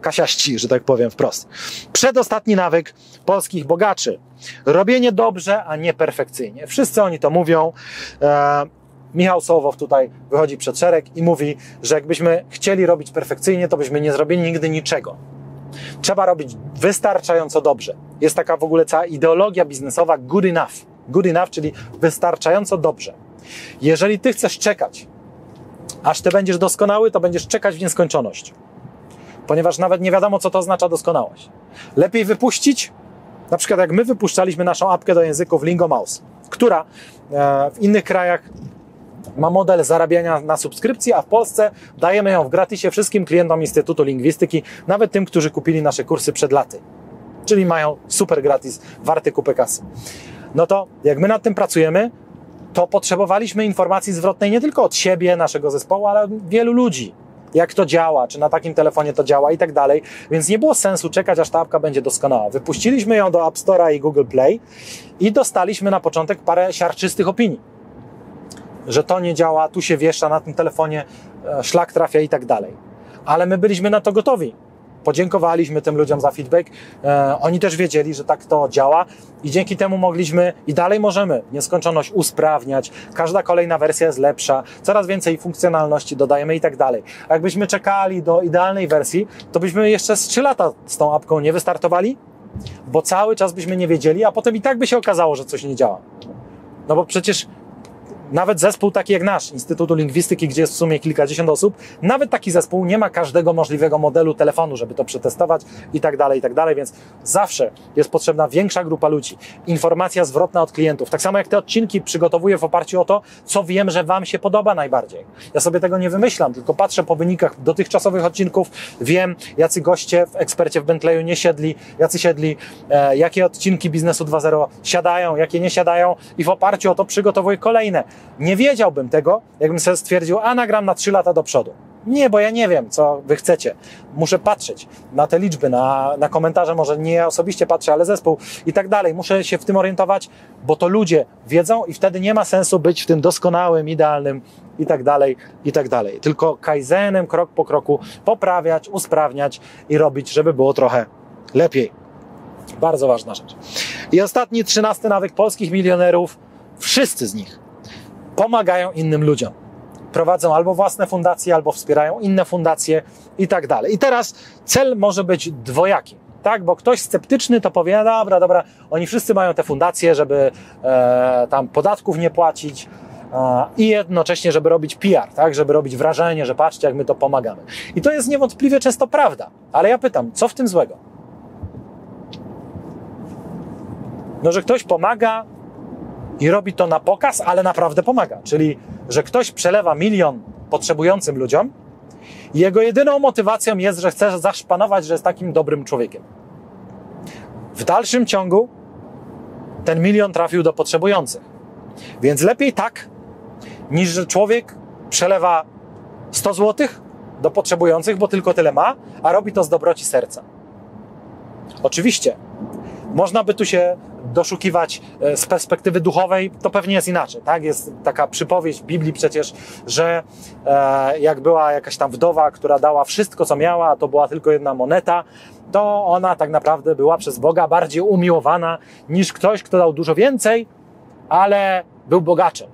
kasiaści, że tak powiem wprost. Przedostatni nawyk polskich bogaczy. Robienie dobrze, a nie perfekcyjnie. Wszyscy oni to mówią. Eee, Michał Sołowow tutaj wychodzi przed szereg i mówi, że jakbyśmy chcieli robić perfekcyjnie, to byśmy nie zrobili nigdy niczego. Trzeba robić wystarczająco dobrze. Jest taka w ogóle cała ideologia biznesowa good enough. Good enough, czyli wystarczająco dobrze. Jeżeli ty chcesz czekać, aż ty będziesz doskonały, to będziesz czekać w nieskończoność. Ponieważ nawet nie wiadomo, co to oznacza doskonałość. Lepiej wypuścić, na przykład jak my wypuszczaliśmy naszą apkę do języków Lingo Mouse, która w innych krajach ma model zarabiania na subskrypcji, a w Polsce dajemy ją w gratisie wszystkim klientom Instytutu Lingwistyki, nawet tym, którzy kupili nasze kursy przed laty. Czyli mają super gratis, warty kupę kasy. No to jak my nad tym pracujemy, to potrzebowaliśmy informacji zwrotnej nie tylko od siebie, naszego zespołu, ale od wielu ludzi. Jak to działa, czy na takim telefonie to działa i tak dalej. Więc nie było sensu czekać, aż ta apka będzie doskonała. Wypuściliśmy ją do App Store'a i Google Play i dostaliśmy na początek parę siarczystych opinii, że to nie działa, tu się wiesza, na tym telefonie szlak trafia i tak dalej. Ale my byliśmy na to gotowi. Podziękowaliśmy tym ludziom za feedback. E, oni też wiedzieli, że tak to działa i dzięki temu mogliśmy i dalej możemy nieskończoność usprawniać. Każda kolejna wersja jest lepsza, coraz więcej funkcjonalności dodajemy i tak dalej. A jakbyśmy czekali do idealnej wersji, to byśmy jeszcze z trzy lata z tą apką nie wystartowali, bo cały czas byśmy nie wiedzieli, a potem i tak by się okazało, że coś nie działa. No bo przecież nawet zespół taki jak nasz, Instytutu Lingwistyki, gdzie jest w sumie kilkadziesiąt osób, nawet taki zespół nie ma każdego możliwego modelu telefonu, żeby to przetestować i tak dalej, i tak dalej, więc zawsze jest potrzebna większa grupa ludzi. Informacja zwrotna od klientów. Tak samo jak te odcinki przygotowuję w oparciu o to, co wiem, że Wam się podoba najbardziej. Ja sobie tego nie wymyślam, tylko patrzę po wynikach dotychczasowych odcinków, wiem, jacy goście w ekspercie w Bentleyu nie siedli, jacy siedli, e, jakie odcinki Biznesu dwa zero siadają, jakie nie siadają i w oparciu o to przygotowuję kolejne. Nie wiedziałbym tego, jakbym sobie stwierdził, a nagram na trzy lata do przodu. Nie, bo ja nie wiem, co wy chcecie. Muszę patrzeć na te liczby, na, na komentarze, może nie ja osobiście patrzę, ale zespół i tak dalej. Muszę się w tym orientować, bo to ludzie wiedzą i wtedy nie ma sensu być w tym doskonałym, idealnym i tak dalej, i tak dalej. Tylko kaizenem, krok po kroku poprawiać, usprawniać i robić, żeby było trochę lepiej. Bardzo ważna rzecz. I ostatni, trzynasty nawyk polskich milionerów. Wszyscy z nich pomagają innym ludziom. Prowadzą albo własne fundacje, albo wspierają inne fundacje i tak dalej. I teraz cel może być dwojaki, tak? Bo ktoś sceptyczny to powie, dobra, dobra, oni wszyscy mają te fundacje, żeby e, tam podatków nie płacić e, i jednocześnie, żeby robić P R, tak? Żeby robić wrażenie, że patrzcie, jak my to pomagamy. I to jest niewątpliwie często prawda, ale ja pytam, co w tym złego? No, że ktoś pomaga i robi to na pokaz, ale naprawdę pomaga. Czyli, że ktoś przelewa milion potrzebującym ludziom i jego jedyną motywacją jest, że chce zaszpanować, że jest takim dobrym człowiekiem. W dalszym ciągu ten milion trafił do potrzebujących. Więc lepiej tak, niż że człowiek przelewa sto złotych do potrzebujących, bo tylko tyle ma, a robi to z dobroci serca. Oczywiście, można by tu się doszukiwać z perspektywy duchowej, to pewnie jest inaczej, tak? Jest taka przypowieść w Biblii przecież, że e, jak była jakaś tam wdowa, która dała wszystko, co miała, a to była tylko jedna moneta, to ona tak naprawdę była przez Boga bardziej umiłowana niż ktoś, kto dał dużo więcej, ale był bogaczem.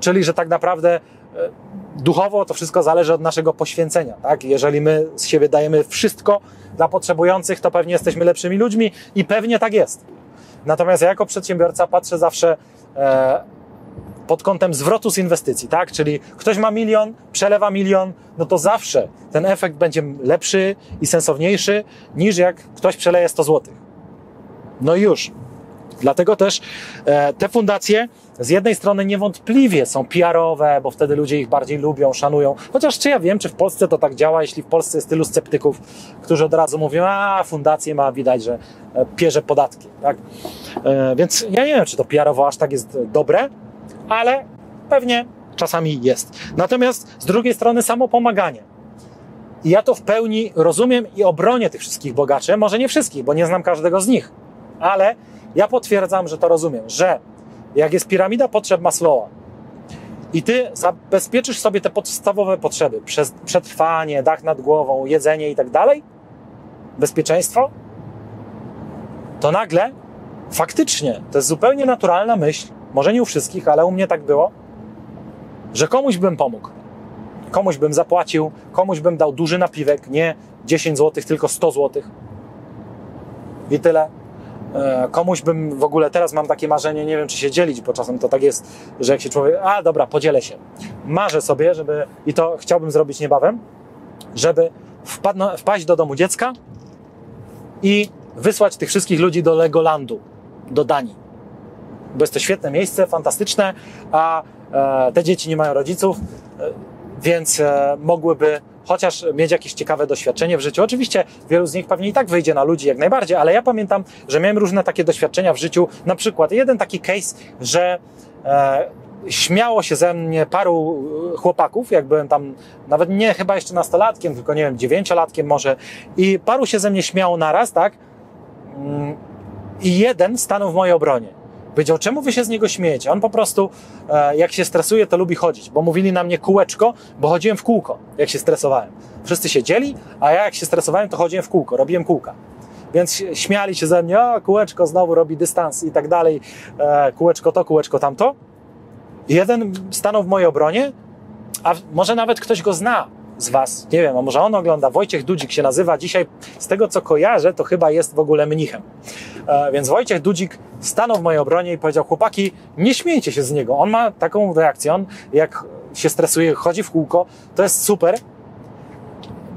Czyli, że tak naprawdę e, duchowo to wszystko zależy od naszego poświęcenia, tak? Jeżeli my z siebie dajemy wszystko dla potrzebujących, to pewnie jesteśmy lepszymi ludźmi i pewnie tak jest. Natomiast ja jako przedsiębiorca patrzę zawsze e, pod kątem zwrotu z inwestycji, tak? Czyli ktoś ma milion, przelewa milion, no to zawsze ten efekt będzie lepszy i sensowniejszy niż jak ktoś przeleje sto złotych. No i już. Dlatego też e, te fundacje z jednej strony niewątpliwie są P R owe, bo wtedy ludzie ich bardziej lubią, szanują. Chociaż czy ja wiem, czy w Polsce to tak działa, jeśli w Polsce jest tylu sceptyków, którzy od razu mówią, a fundacje ma, widać, że pierze podatki. Tak? E, więc ja nie wiem, czy to P R owo aż tak jest dobre, ale pewnie czasami jest. Natomiast z drugiej strony samo pomaganie. I ja to w pełni rozumiem i obronię tych wszystkich bogaczy, może nie wszystkich, bo nie znam każdego z nich, ale ja potwierdzam, że to rozumiem, że jak jest piramida potrzeb Maslowa i ty zabezpieczysz sobie te podstawowe potrzeby, przez przetrwanie, dach nad głową, jedzenie i tak dalej, bezpieczeństwo, to nagle faktycznie, to jest zupełnie naturalna myśl, może nie u wszystkich, ale u mnie tak było, że komuś bym pomógł, komuś bym zapłacił, komuś bym dał duży napiwek, nie dziesięć złotych, tylko sto złotych i tyle. Komuś bym w ogóle, teraz mam takie marzenie, nie wiem, czy się dzielić, bo czasem to tak jest, że jak się człowiek, a dobra, podzielę się. Marzę sobie, żeby, i to chciałbym zrobić niebawem, żeby wpadno, wpaść do domu dziecka i wysłać tych wszystkich ludzi do Legolandu, do Danii. Bo jest to świetne miejsce, fantastyczne, a e, te dzieci nie mają rodziców, e, więc e, mogłyby chociaż mieć jakieś ciekawe doświadczenie w życiu. Oczywiście wielu z nich pewnie i tak wyjdzie na ludzi jak najbardziej, ale ja pamiętam, że miałem różne takie doświadczenia w życiu. Na przykład jeden taki case, że śmiało się ze mnie paru chłopaków, jak byłem tam nawet nie chyba jeszcze nastolatkiem, tylko nie wiem, dziewięciolatkiem może, i paru się ze mnie śmiało naraz, tak? I jeden stanął w mojej obronie. Powiedział, czemu wy się z niego śmiejecie? On po prostu, jak się stresuje, to lubi chodzić, bo mówili na mnie kółeczko, bo chodziłem w kółko, jak się stresowałem. Wszyscy siedzieli, a ja jak się stresowałem, to chodziłem w kółko, robiłem kółka. Więc śmiali się ze mnie, o, kółeczko znowu robi dystans i tak dalej, kółeczko to, kółeczko tamto. Jeden stanął w mojej obronie, a może nawet ktoś go zna z was, nie wiem, a może on ogląda, Wojciech Dudzik się nazywa, dzisiaj z tego co kojarzę, to chyba jest w ogóle mnichem. E, więc Wojciech Dudzik stanął w mojej obronie i powiedział, chłopaki, nie śmiejcie się z niego, on ma taką reakcję, on jak się stresuje, chodzi w kółko, to jest super,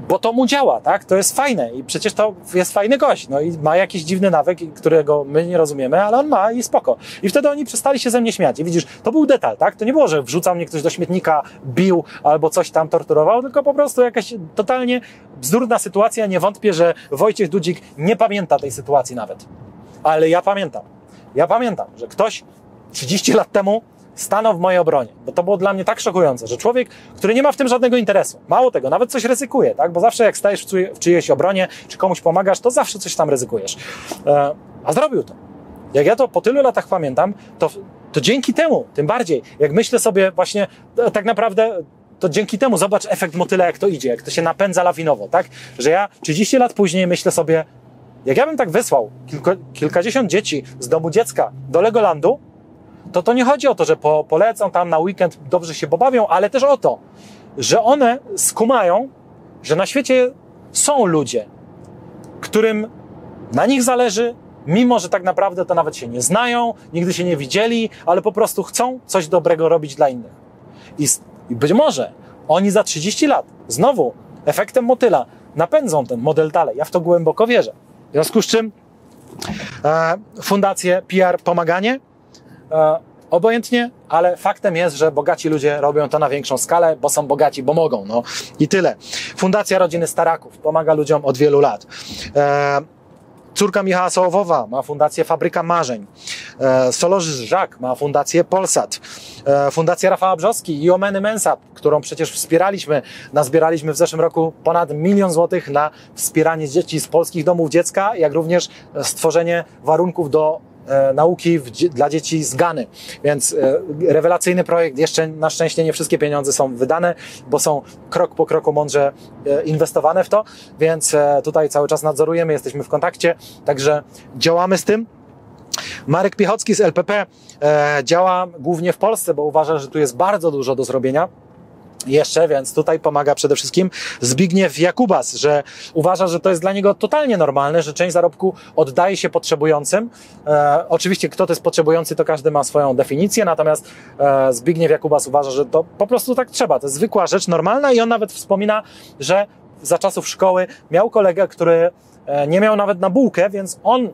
bo to mu działa, tak? To jest fajne i przecież to jest fajny gość, no i ma jakiś dziwny nawyk, którego my nie rozumiemy, ale on ma i spoko. I wtedy oni przestali się ze mnie śmiać i widzisz, to był detal, tak? To nie było, że wrzucał mnie ktoś do śmietnika, bił albo coś tam torturował, tylko po prostu jakaś totalnie bzdurna sytuacja, nie wątpię, że Wojciech Dudzik nie pamięta tej sytuacji nawet, ale ja pamiętam, ja pamiętam, że ktoś trzydzieści lat temu stanął w mojej obronie, bo to było dla mnie tak szokujące, że człowiek, który nie ma w tym żadnego interesu, mało tego, nawet coś ryzykuje, tak? Bo zawsze jak stajesz w czyjejś obronie, czy komuś pomagasz, to zawsze coś tam ryzykujesz. E, a zrobił to. Jak ja to po tylu latach pamiętam, to, to dzięki temu, tym bardziej, jak myślę sobie właśnie, tak naprawdę, to dzięki temu zobacz efekt motyla, jak to idzie, jak to się napędza lawinowo, tak? Że ja trzydzieści lat później myślę sobie, jak ja bym tak wysłał kilku, kilkadziesiąt dzieci z domu dziecka do Legolandu, to to nie chodzi o to, że po, polecą tam na weekend, dobrze się pobawią, ale też o to, że one skumają, że na świecie są ludzie, którym na nich zależy, mimo że tak naprawdę to nawet się nie znają, nigdy się nie widzieli, ale po prostu chcą coś dobrego robić dla innych. I, i być może oni za trzydzieści lat znowu efektem motyla napędzą ten model dalej. Ja w to głęboko wierzę. W związku z czym e, fundacje, P R, pomaganie, obojętnie, ale faktem jest, że bogaci ludzie robią to na większą skalę, bo są bogaci, bo mogą, no i tyle. Fundacja Rodziny Staraków pomaga ludziom od wielu lat. E, córka Michała Sołowowa ma fundację Fabryka Marzeń. E, Solorz-Żak ma fundację Polsat. E, fundacja Rafała Brzoski i Omeny Mensa, którą przecież wspieraliśmy, nazbieraliśmy w zeszłym roku ponad milion złotych na wspieranie dzieci z polskich domów dziecka, jak również stworzenie warunków do nauki w, dla dzieci z Gany, więc e, rewelacyjny projekt. Jeszcze na szczęście nie wszystkie pieniądze są wydane, bo są krok po kroku mądrze e, inwestowane w to, więc e, tutaj cały czas nadzorujemy, jesteśmy w kontakcie, także działamy z tym. Marek Piochocki z L P P e, działa głównie w Polsce, bo uważa, że tu jest bardzo dużo do zrobienia jeszcze, więc tutaj pomaga przede wszystkim Zbigniew Jakubas, że uważa, że to jest dla niego totalnie normalne, że część zarobku oddaje się potrzebującym. E, oczywiście kto to jest potrzebujący, to każdy ma swoją definicję, natomiast e, Zbigniew Jakubas uważa, że to po prostu tak trzeba, to jest zwykła rzecz, normalna, i on nawet wspomina, że za czasów szkoły miał kolegę, który e, nie miał nawet na bułkę, więc on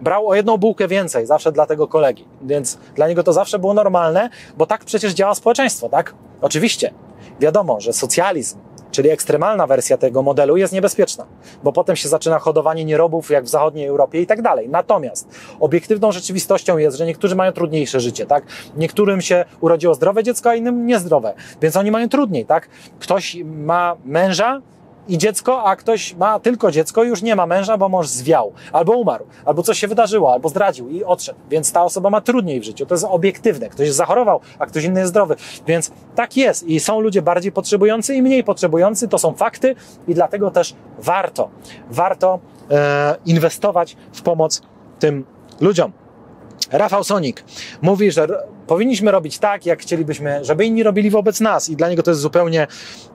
brał o jedną bułkę więcej, zawsze dla tego kolegi, więc dla niego to zawsze było normalne, bo tak przecież działa społeczeństwo, tak? Oczywiście. Wiadomo, że socjalizm, czyli ekstremalna wersja tego modelu, jest niebezpieczna, bo potem się zaczyna hodowanie nierobów jak w zachodniej Europie i tak dalej. Natomiast obiektywną rzeczywistością jest, że niektórzy mają trudniejsze życie, tak? Niektórym się urodziło zdrowe dziecko, a innym niezdrowe, więc oni mają trudniej, tak? Ktoś ma męża i dziecko, a ktoś ma tylko dziecko i już nie ma męża, bo mąż zwiał, albo umarł, albo coś się wydarzyło, albo zdradził i odszedł, więc ta osoba ma trudniej w życiu, to jest obiektywne, ktoś zachorował, a ktoś inny jest zdrowy, więc tak jest i są ludzie bardziej potrzebujący i mniej potrzebujący, to są fakty i dlatego też warto, warto e, inwestować w pomoc tym ludziom. Rafał Sonik mówi, że powinniśmy robić tak, jak chcielibyśmy, żeby inni robili wobec nas, i dla niego to jest zupełnie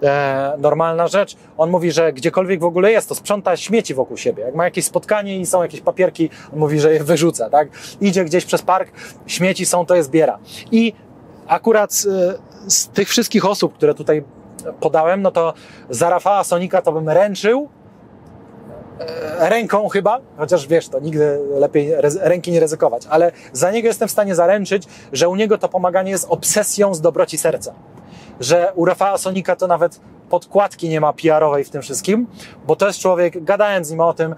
e, normalna rzecz. On mówi, że gdziekolwiek w ogóle jest, to sprząta śmieci wokół siebie. Jak ma jakieś spotkanie i są jakieś papierki, on mówi, że je wyrzuca, tak? Idzie gdzieś przez park, śmieci są, to je zbiera. I akurat e, z tych wszystkich osób, które tutaj podałem, no to za Rafała Sonika to bym ręczył ręką chyba, chociaż wiesz, to nigdy lepiej ręki nie ryzykować, ale za niego jestem w stanie zaręczyć, że u niego to pomaganie jest obsesją z dobroci serca, że u Rafała Sonika to nawet podkładki nie ma P R owej w tym wszystkim, bo to jest człowiek, gadałem z nim o tym,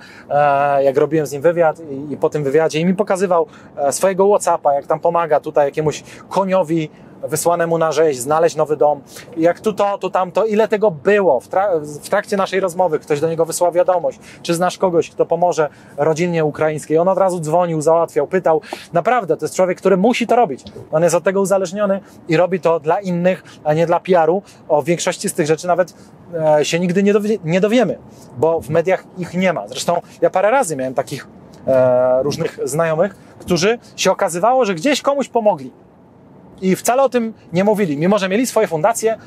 jak robiłem z nim wywiad i po tym wywiadzie i mi pokazywał swojego WhatsAppa, jak tam pomaga tutaj jakiemuś koniowi wysłanemu na rzeź, znaleźć nowy dom, jak tu to, tu tamto, ile tego było. W, trak w trakcie naszej rozmowy ktoś do niego wysłał wiadomość, czy znasz kogoś, kto pomoże rodzinie ukraińskiej. On od razu dzwonił, załatwiał, pytał. Naprawdę, to jest człowiek, który musi to robić. On jest od tego uzależniony i robi to dla innych, a nie dla P R u. O większości z tych rzeczy nawet e, się nigdy nie, dowie nie dowiemy, bo w mediach ich nie ma. Zresztą ja parę razy miałem takich e, różnych znajomych, którzy się okazywało, że gdzieś komuś pomogli. I wcale o tym nie mówili. Mimo że mieli swoje fundacje,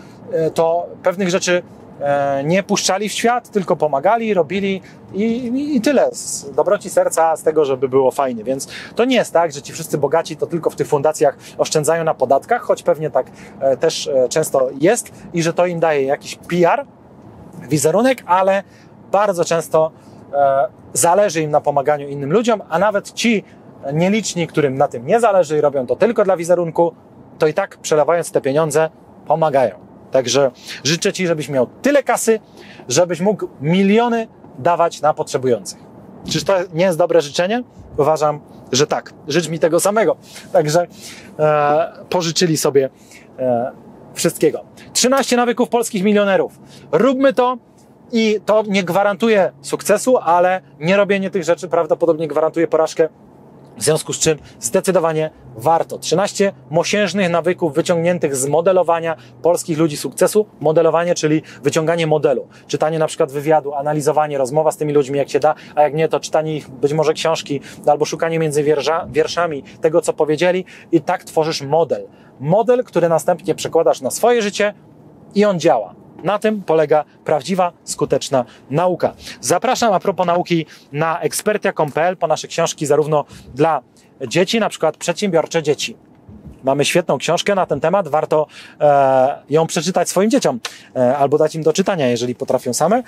to pewnych rzeczy nie puszczali w świat, tylko pomagali, robili i, i, i tyle. Z dobroci serca, z tego, żeby było fajnie. Więc to nie jest tak, że ci wszyscy bogaci to tylko w tych fundacjach oszczędzają na podatkach, choć pewnie tak też często jest i że to im daje jakiś P R, wizerunek, ale bardzo często zależy im na pomaganiu innym ludziom, a nawet ci nieliczni, którym na tym nie zależy i robią to tylko dla wizerunku, to i tak przelewając te pieniądze pomagają. Także życzę Ci, żebyś miał tyle kasy, żebyś mógł miliony dawać na potrzebujących. Czyż to nie jest dobre życzenie? Uważam, że tak. Życz mi tego samego. Także e, pożyczyli sobie e, wszystkiego. trzynaście nawyków polskich milionerów. Róbmy to. I to nie gwarantuje sukcesu, ale nierobienie tych rzeczy prawdopodobnie gwarantuje porażkę. W związku z czym zdecydowanie warto. trzynaście mosiężnych nawyków wyciągniętych z modelowania polskich ludzi sukcesu. Modelowanie, czyli wyciąganie modelu. Czytanie na przykład wywiadu, analizowanie, rozmowa z tymi ludźmi jak się da, a jak nie to czytanie ich być może książki albo szukanie między wiersza, wierszami tego, co powiedzieli i tak tworzysz model. Model, który następnie przekładasz na swoje życie i on działa. Na tym polega prawdziwa, skuteczna nauka. Zapraszam a propos nauki na ekspertia kropka com kropka pe el po nasze książki zarówno dla dzieci, na przykład Przedsiębiorcze Dzieci. Mamy świetną książkę na ten temat, warto e, ją przeczytać swoim dzieciom e, albo dać im do czytania, jeżeli potrafią same.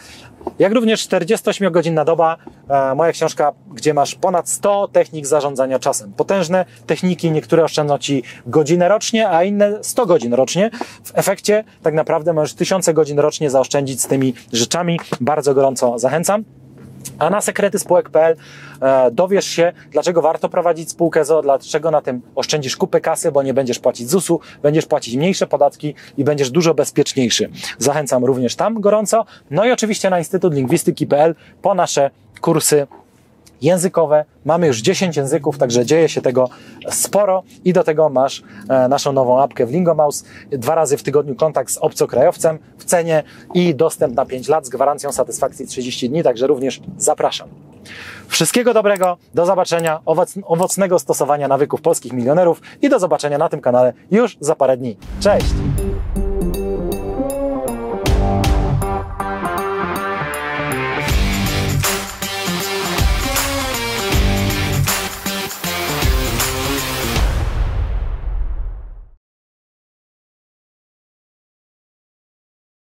Jak również czterdzieści osiem godzinna doba, e, moja książka, gdzie masz ponad sto technik zarządzania czasem. Potężne techniki, niektóre oszczędzą Ci godzinę rocznie, a inne sto godzin rocznie. W efekcie tak naprawdę możesz tysiące godzin rocznie zaoszczędzić z tymi rzeczami. Bardzo gorąco zachęcam. A na sekrety spółek kropka pe el e, dowiesz się, dlaczego warto prowadzić spółkę z o o, dlaczego na tym oszczędzisz kupę kasy, bo nie będziesz płacić zusu, będziesz płacić mniejsze podatki i będziesz dużo bezpieczniejszy. Zachęcam również tam gorąco. No i oczywiście na instytut lingwistyki kropka pe el po nasze kursy językowe. Mamy już dziesięć języków, także dzieje się tego sporo i do tego masz e, naszą nową apkę w Lingo Mouse. Dwa razy w tygodniu kontakt z obcokrajowcem w cenie i dostęp na pięć lat z gwarancją satysfakcji trzydzieści dni, także również zapraszam. Wszystkiego dobrego, do zobaczenia, owoc, owocnego stosowania nawyków polskich milionerów i do zobaczenia na tym kanale już za parę dni. Cześć!